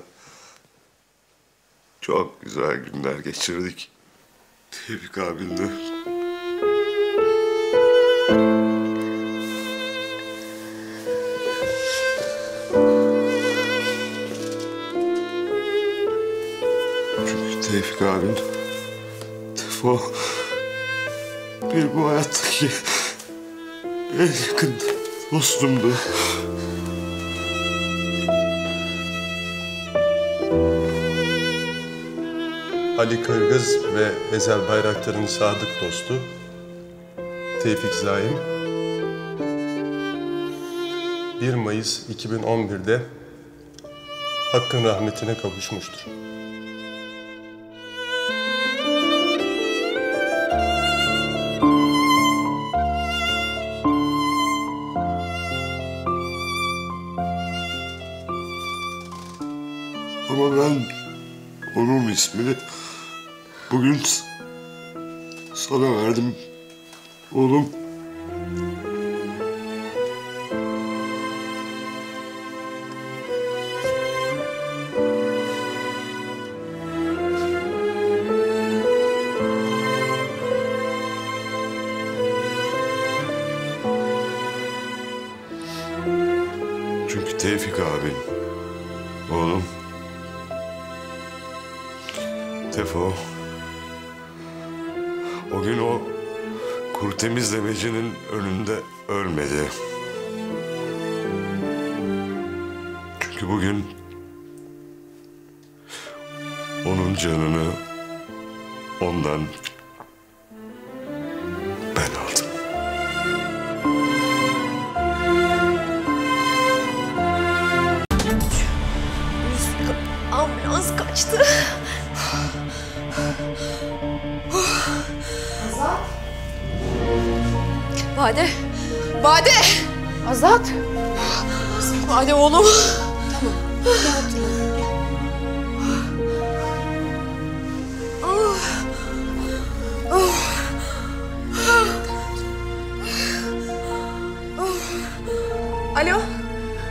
Çok güzel günler geçirdik Tevfik abinle. Çünkü Tevfik abin Tefo bir bu hayattaki en yakın dostumdu. Ali Kırgız ve Ezel Bayraktar'ın sadık dostu Tevfik Zayin bir Mayıs iki bin on bir'de Hakk'ın rahmetine kavuşmuştur. Ama ben onun ismini bugün sana verdim oğlum. Çünkü Tevfik abi oğlum Tefo, o gün o kuru temizlemecinin önünde ölmedi. Çünkü bugün onun canını ondan ben aldım. Ambulans kaçtı. Azat? Bade! Bade! Azat! Bade oğlum! Tamam. Gel oturalım. Gel. Oh. Oh. Oh. Oh. Alo!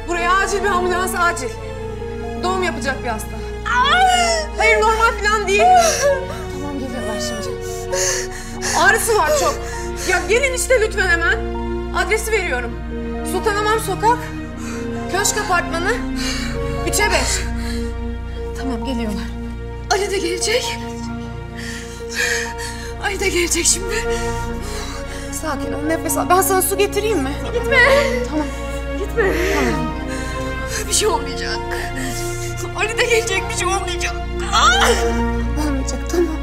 Buraya acil bir ambulans, acil. Doğum yapacak bir hasta. Hayır, normal falan değil. Tamam, geliyorlar şimdi. Ağrısı var çok. Ya gelin işte lütfen hemen. Adresi veriyorum. Sultanamam Sokak, Köşk Apartmanı, üçe beş. Tamam, geliyorlar. Ali de gelecek. Ali de gelecek şimdi. Sakin ol, nefes al. Ben sana su getireyim mi? Gitme. Tamam. Gitme. Tamam. Bir şey olmayacak. Ali de gelecek, bir şey olmayacak. Aa! Olmayacak, tamam.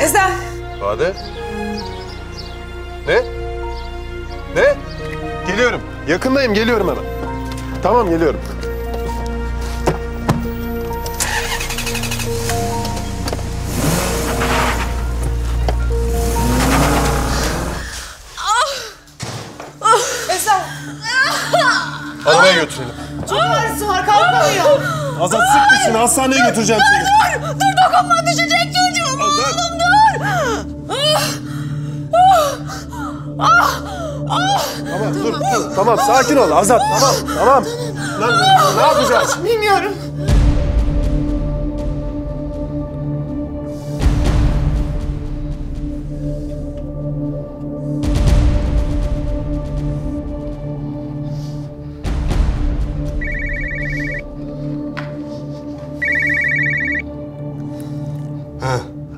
Ezel. Bade. Ne? Ne? Geliyorum. Yakındayım, geliyorum hemen. Tamam, geliyorum. Almaya götürelim. Çok ağrısı var, kalkamıyor. Azat sık dişini, hastaneye dur, götüreceğim dur, seni. Dur, dur, dur, dokunma, düşecek çocuğum. Oğlum dur. Ah, ah, ah, ah. Tamam, dur, dur. Tamam, sakin ol Azat, tamam, tamam. Lan, ne yapacağız? Bilmiyorum.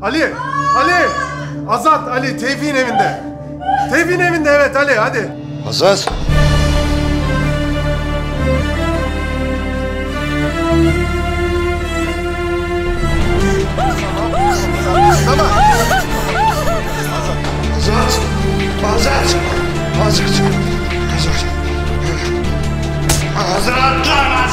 Ali! Ali! Azat, Ali! Tevfik'in evinde! Tevfik'in evinde, evet Ali, hadi! Azat! Tamam! Azat! Azat! Azat! Azat! Azat! Azat!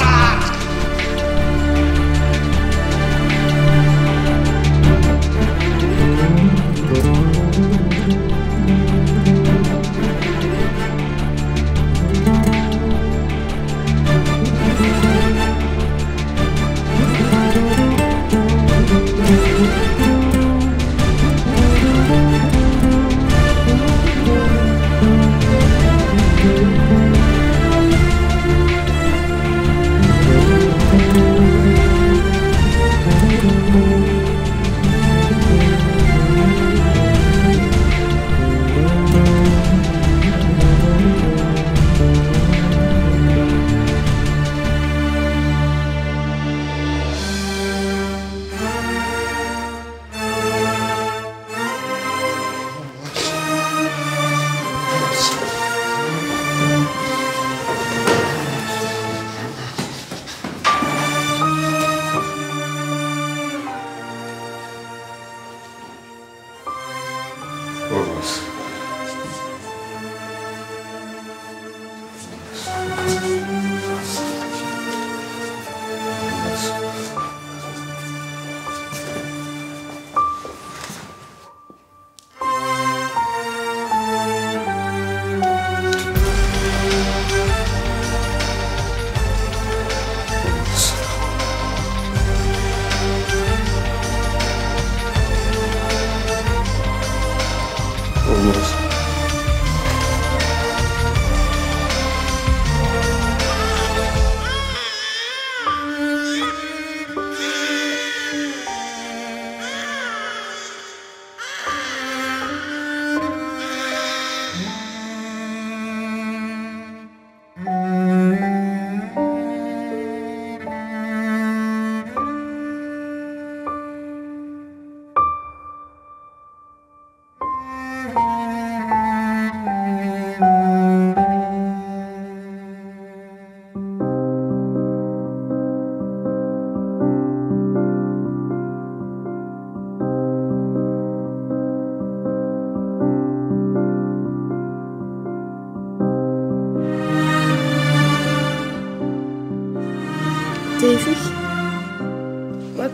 Olmaz.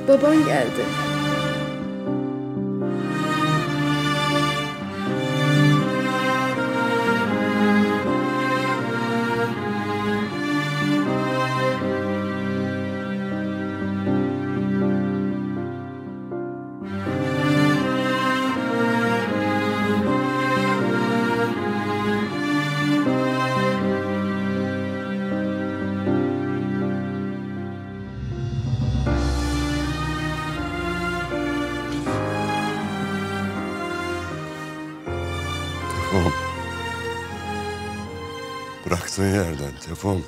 Baban geldi. Bıraktığın yerden telefon.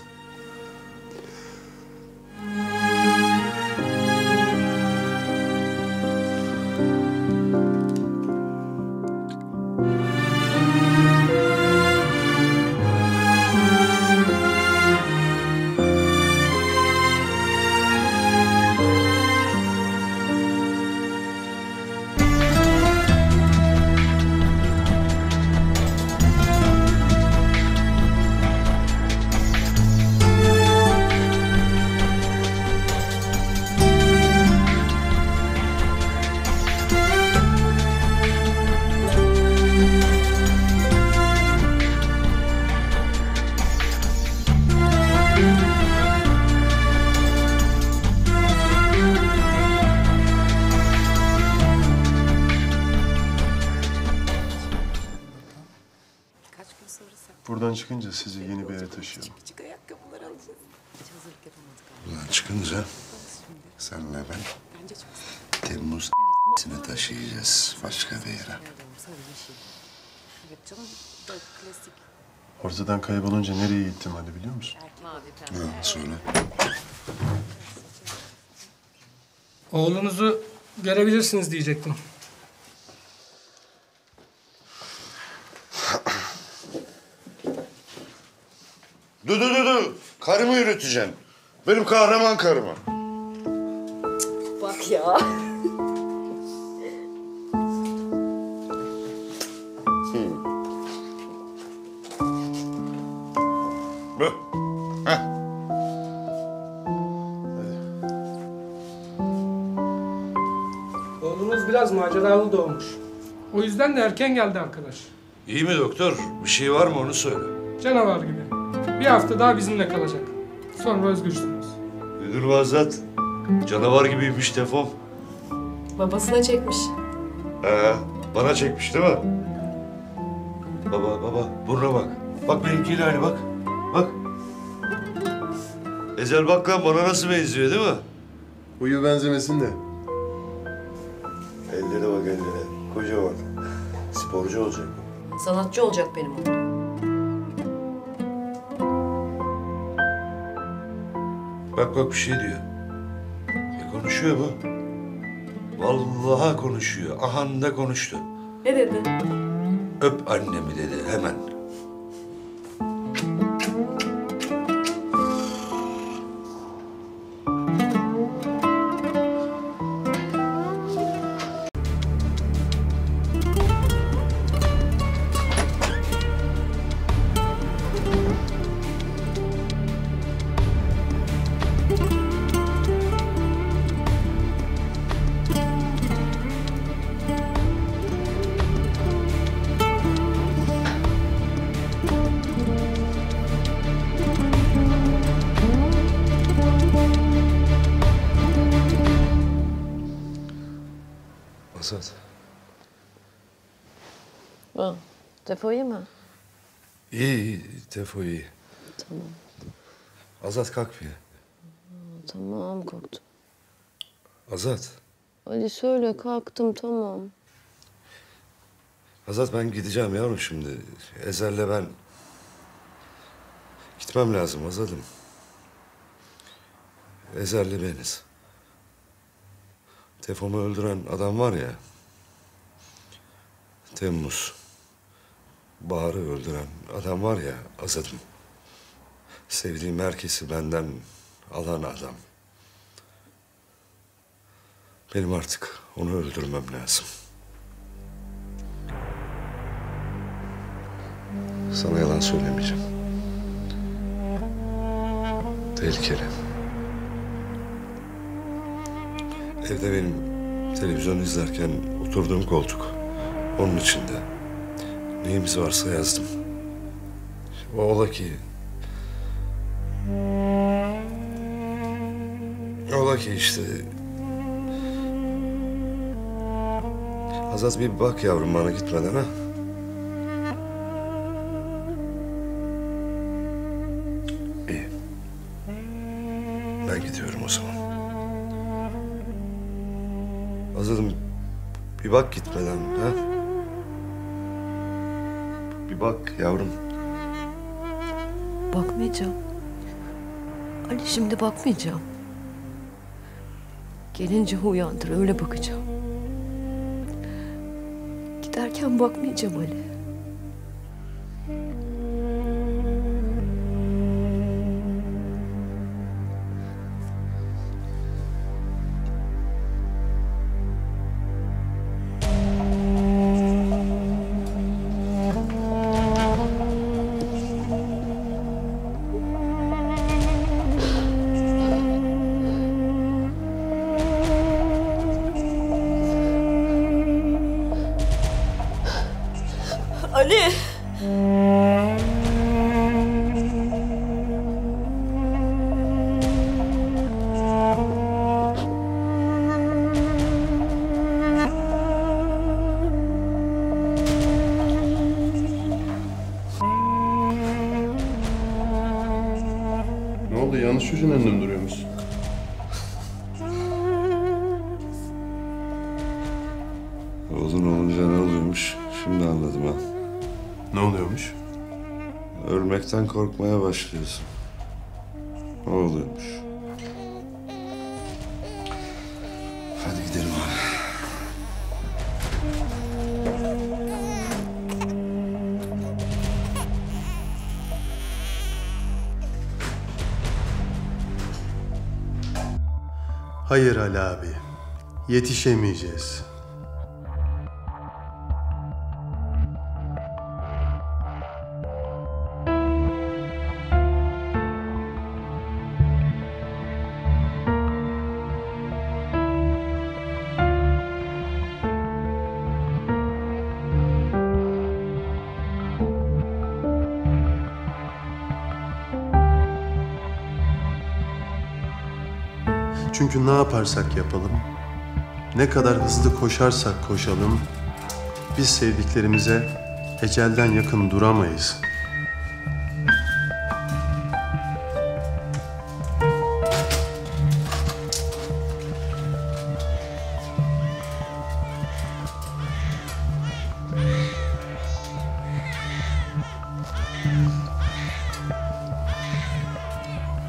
Çıkınca sizi yeni bir yere taşıyalım. Çık ayakkabılar alacağız. Hiç hazırlık yapamadık abi. Buradan çıkınca senle ben Temmuz seni taşıyacağız başka bir yere. Ortadan kaybolunca nereye gittim hani biliyor musun? Ha, söyle. Oğlunuzu görebilirsiniz diyecektim. Dur dur dur, karımı yürüteceğim. Benim kahraman karımı. Bak ya. Hı. Heh. Oğlunuz biraz maceralı doğmuş. O yüzden de erken geldi arkadaş. İyi mi doktor? Bir şey var mı onu söyle. Canavar gibi. Bir hafta daha bizimle kalacak. Sonra özgürsünüz. Nedir bu Azat? Canavar gibiymiş Tefon. Babasına çekmiş. Ee, bana çekmiş değil mi? Baba, baba, burnuna bak. Bak benimkiyle aynı bak. Bak. Ezel bak lan bana nasıl benziyor değil mi? Huyu benzemesin de. Ellere bak ellere. Kocaman. Sporcu olacak bu. Sanatçı olacak benim o. Bak bak bir şey diyor. E konuşuyor bu. Vallahi konuşuyor. Ahan da konuştu. Ne dedi? Öp annemi dedi hemen. Azat. Ha, defo iyi mi? İyi, iyi. Defo iyi. Tamam. Azat kalkmıyor. Tamam, korktum. Azat. Ali söyle, kalktım, tamam. Azat, ben gideceğim yavrum şimdi. Ezel'le ben... Gitmem lazım Azat'ım. Ezel'le beniz. Tefonu öldüren adam var ya... Temmuz. Bahar'ı öldüren adam var ya Azat'ım. Sevdiğim herkesi benden alan adam. Benim artık onu öldürmem lazım. Sana yalan söylemeyeceğim. Tehlikeli. Evde benim televizyon izlerken oturduğum koltuk. Onun içinde. Neyimiz varsa yazdım. O ola ki... Ola ki işte... Azaz bir bak yavrum bana gitmeden ha. İyi. Ben gidiyorum o zaman. Azaz'ım bir bak gitmeden ha. Bir bak yavrum. Bakmayacağım. Ali şimdi bakmayacağım. Gelince uyandır öyle bakacağım. Derken bakmayacağım Ali. Çocuğun önünde mi duruyor musun? Oğlun olunca ne oluyormuş? Şimdi anladım ha. Ne oluyormuş? Ölmekten korkmaya başlıyorsun. O oluyormuş. Hadi gidelim abi. Hayır Ali abi, yetişemeyeceğiz. Çünkü ne yaparsak yapalım, ne kadar hızlı koşarsak koşalım, biz sevdiklerimize ecelden yakın duramayız.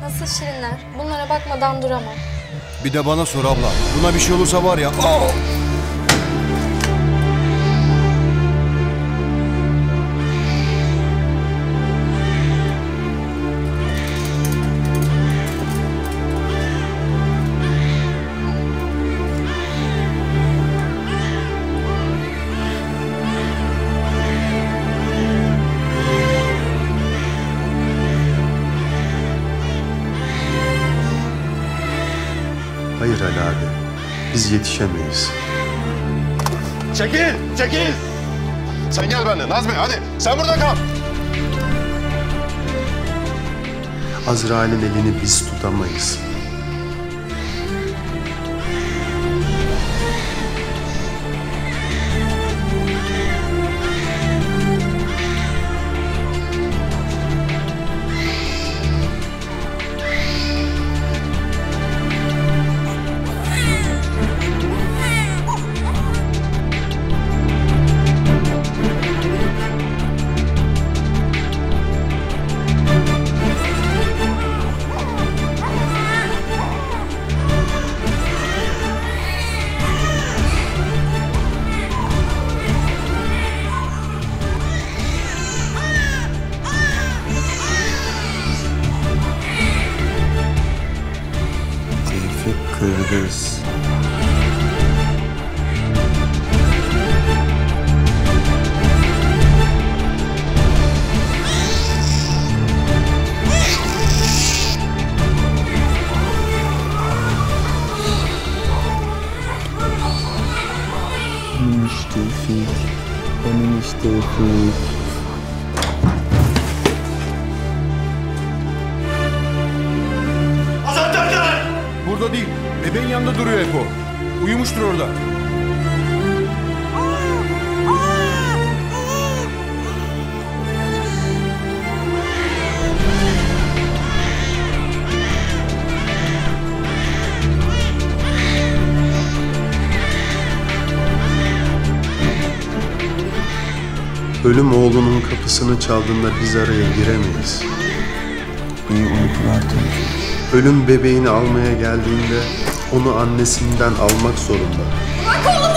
Nasıl şirinler? Bunlara bakmadan duramam. Bir de bana sor abla. Buna bir şey olursa var ya... Oh! Hayır Ali abi, biz yetişemeyiz. Çekil, çekil! Sen gel benimle Nazmi, hadi sen burada kal! Azrail'in elini biz tutamayız. Kırgız. Tevfik, benim işte Tevfik. Azat nerede? Burada değil, bebeğin yanında duruyor hep o. Uyumuştur orada. Ölüm oğlunun kapısını çaldığında biz araya giremeyiz. İyi uyku artık. Ölüm bebeğini almaya geldiğinde onu annesinden almak zorunda. Bırak oğlumu!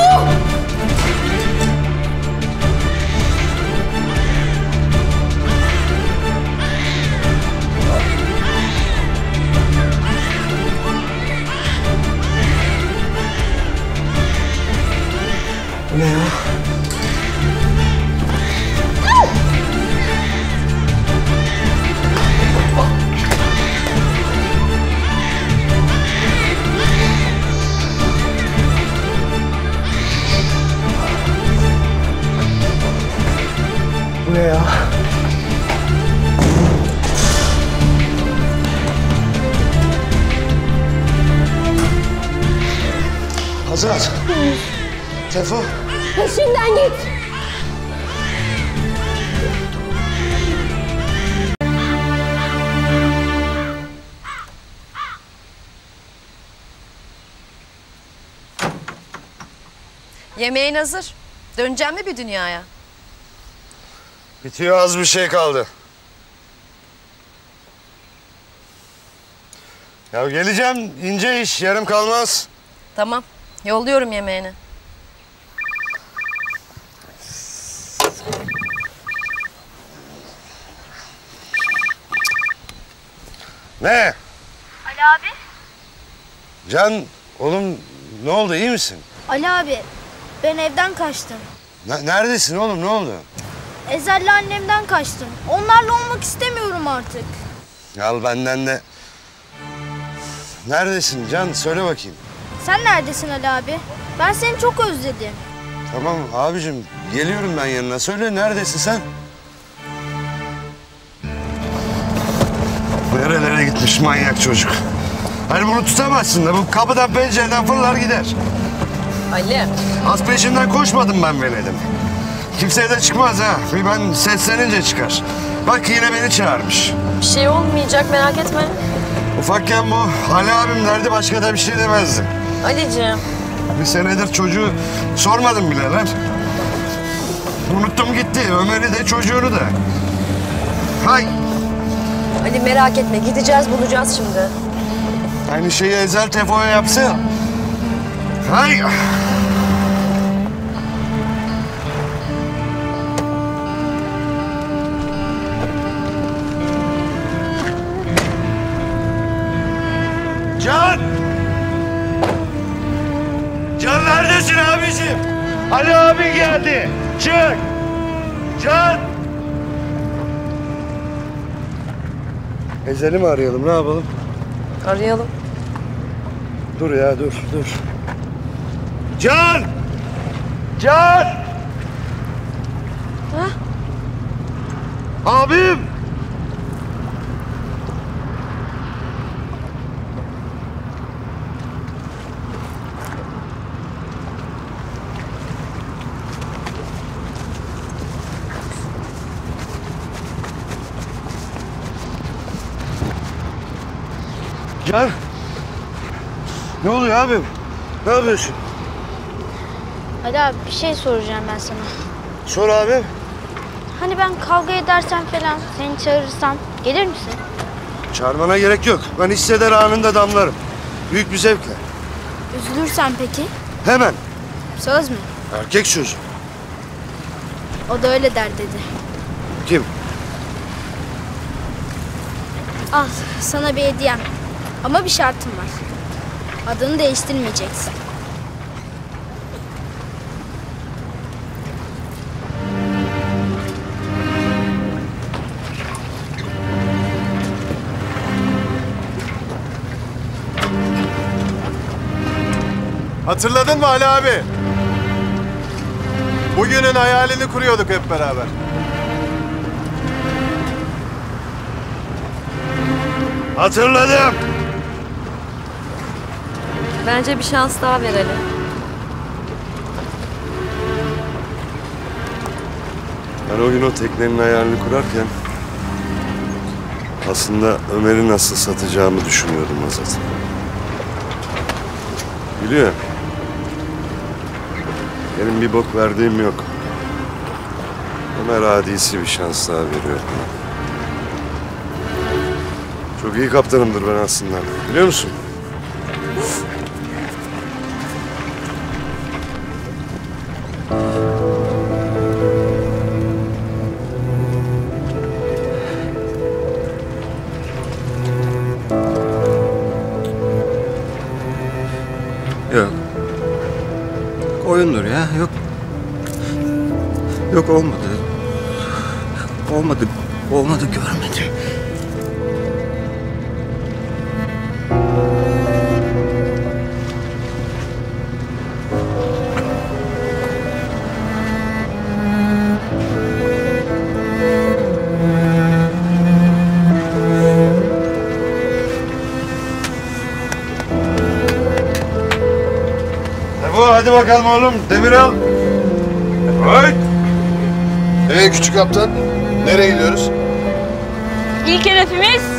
Ne ya? Ya. Azat. Tefo. Peşinden git. Yemeğin hazır. Döneceğim mi bir dünyaya? Bitiyor, az bir şey kaldı. Ya geleceğim, ince iş, yarım kalmaz. Tamam, yolluyorum yemeğini. Ne? Ali abi. Can, oğlum ne oldu, iyi misin? Ali abi, ben evden kaçtım. Ne, neredesin oğlum, ne oldu? Ezel'le annemden kaçtım. Onlarla olmak istemiyorum artık. Al benden de. Neredesin Can? Söyle bakayım. Sen neredesin Ali abi? Ben seni çok özledim. Tamam abicim. Geliyorum ben yanına. Söyle neredesin sen? Nerelere gitmiş manyak çocuk. Hani bunu tutamazsın da bu kapıdan pencereden fırlar gider. Ali. Az peşinden koşmadım ben Venedik'im. Kimseye de çıkmaz ha. Bir ben seslenince çıkar. Bak yine beni çağırmış. Bir şey olmayacak, merak etme. Ufakken bu Ali abim derdi, başka da bir şey demezdim. Ali'ciğim. Bir senedir çocuğu sormadım bile lan. Unuttum gitti. Ömer'i de çocuğunu da. Hay. Ali merak etme, gideceğiz bulacağız şimdi. Aynı şeyi Ezel Tefo'ya yapsa. Hay. Can! Can neredesin abicim? Ali abi geldi. Çık! Can! Ezel'i mi arayalım, ne yapalım? Arayalım. Dur ya, dur, dur. Can! Can! Ha? Abim! Can, ne oluyor abim? Ne yapıyorsun? Hadi abi, bir şey soracağım ben sana. Sor abi. Hani ben kavga edersem falan, seni çağırırsam gelir misin? Çağırmana gerek yok. Ben hisseder anında damlarım. Büyük bir zevkle. Üzülürsen peki? Hemen. Söz mü? Erkek sözü. O da öyle der dedi. Kim? Al, sana bir hediyem. Ama bir şartım var. Adını değiştirmeyeceksin. Hatırladın mı Ali abi? Bugünün hayalini kuruyorduk hep beraber. Hatırladım. Bence bir şans daha verelim. Ben o gün o teknenin hayalini kurarken aslında Ömer'i nasıl satacağımı düşünüyordum Azat. Biliyor. Benim bir bok verdiğim yok. Ömer adisi bir şans daha veriyor. Çok iyi kaptanımdır ben aslında. Biliyor musun? Yok olmadı. Olmadı. Olmadı görmedim. E bu hadi bakalım oğlum. Demir al. Hey! Ee küçük kaptan, nereye gidiyoruz? İlk hedefimiz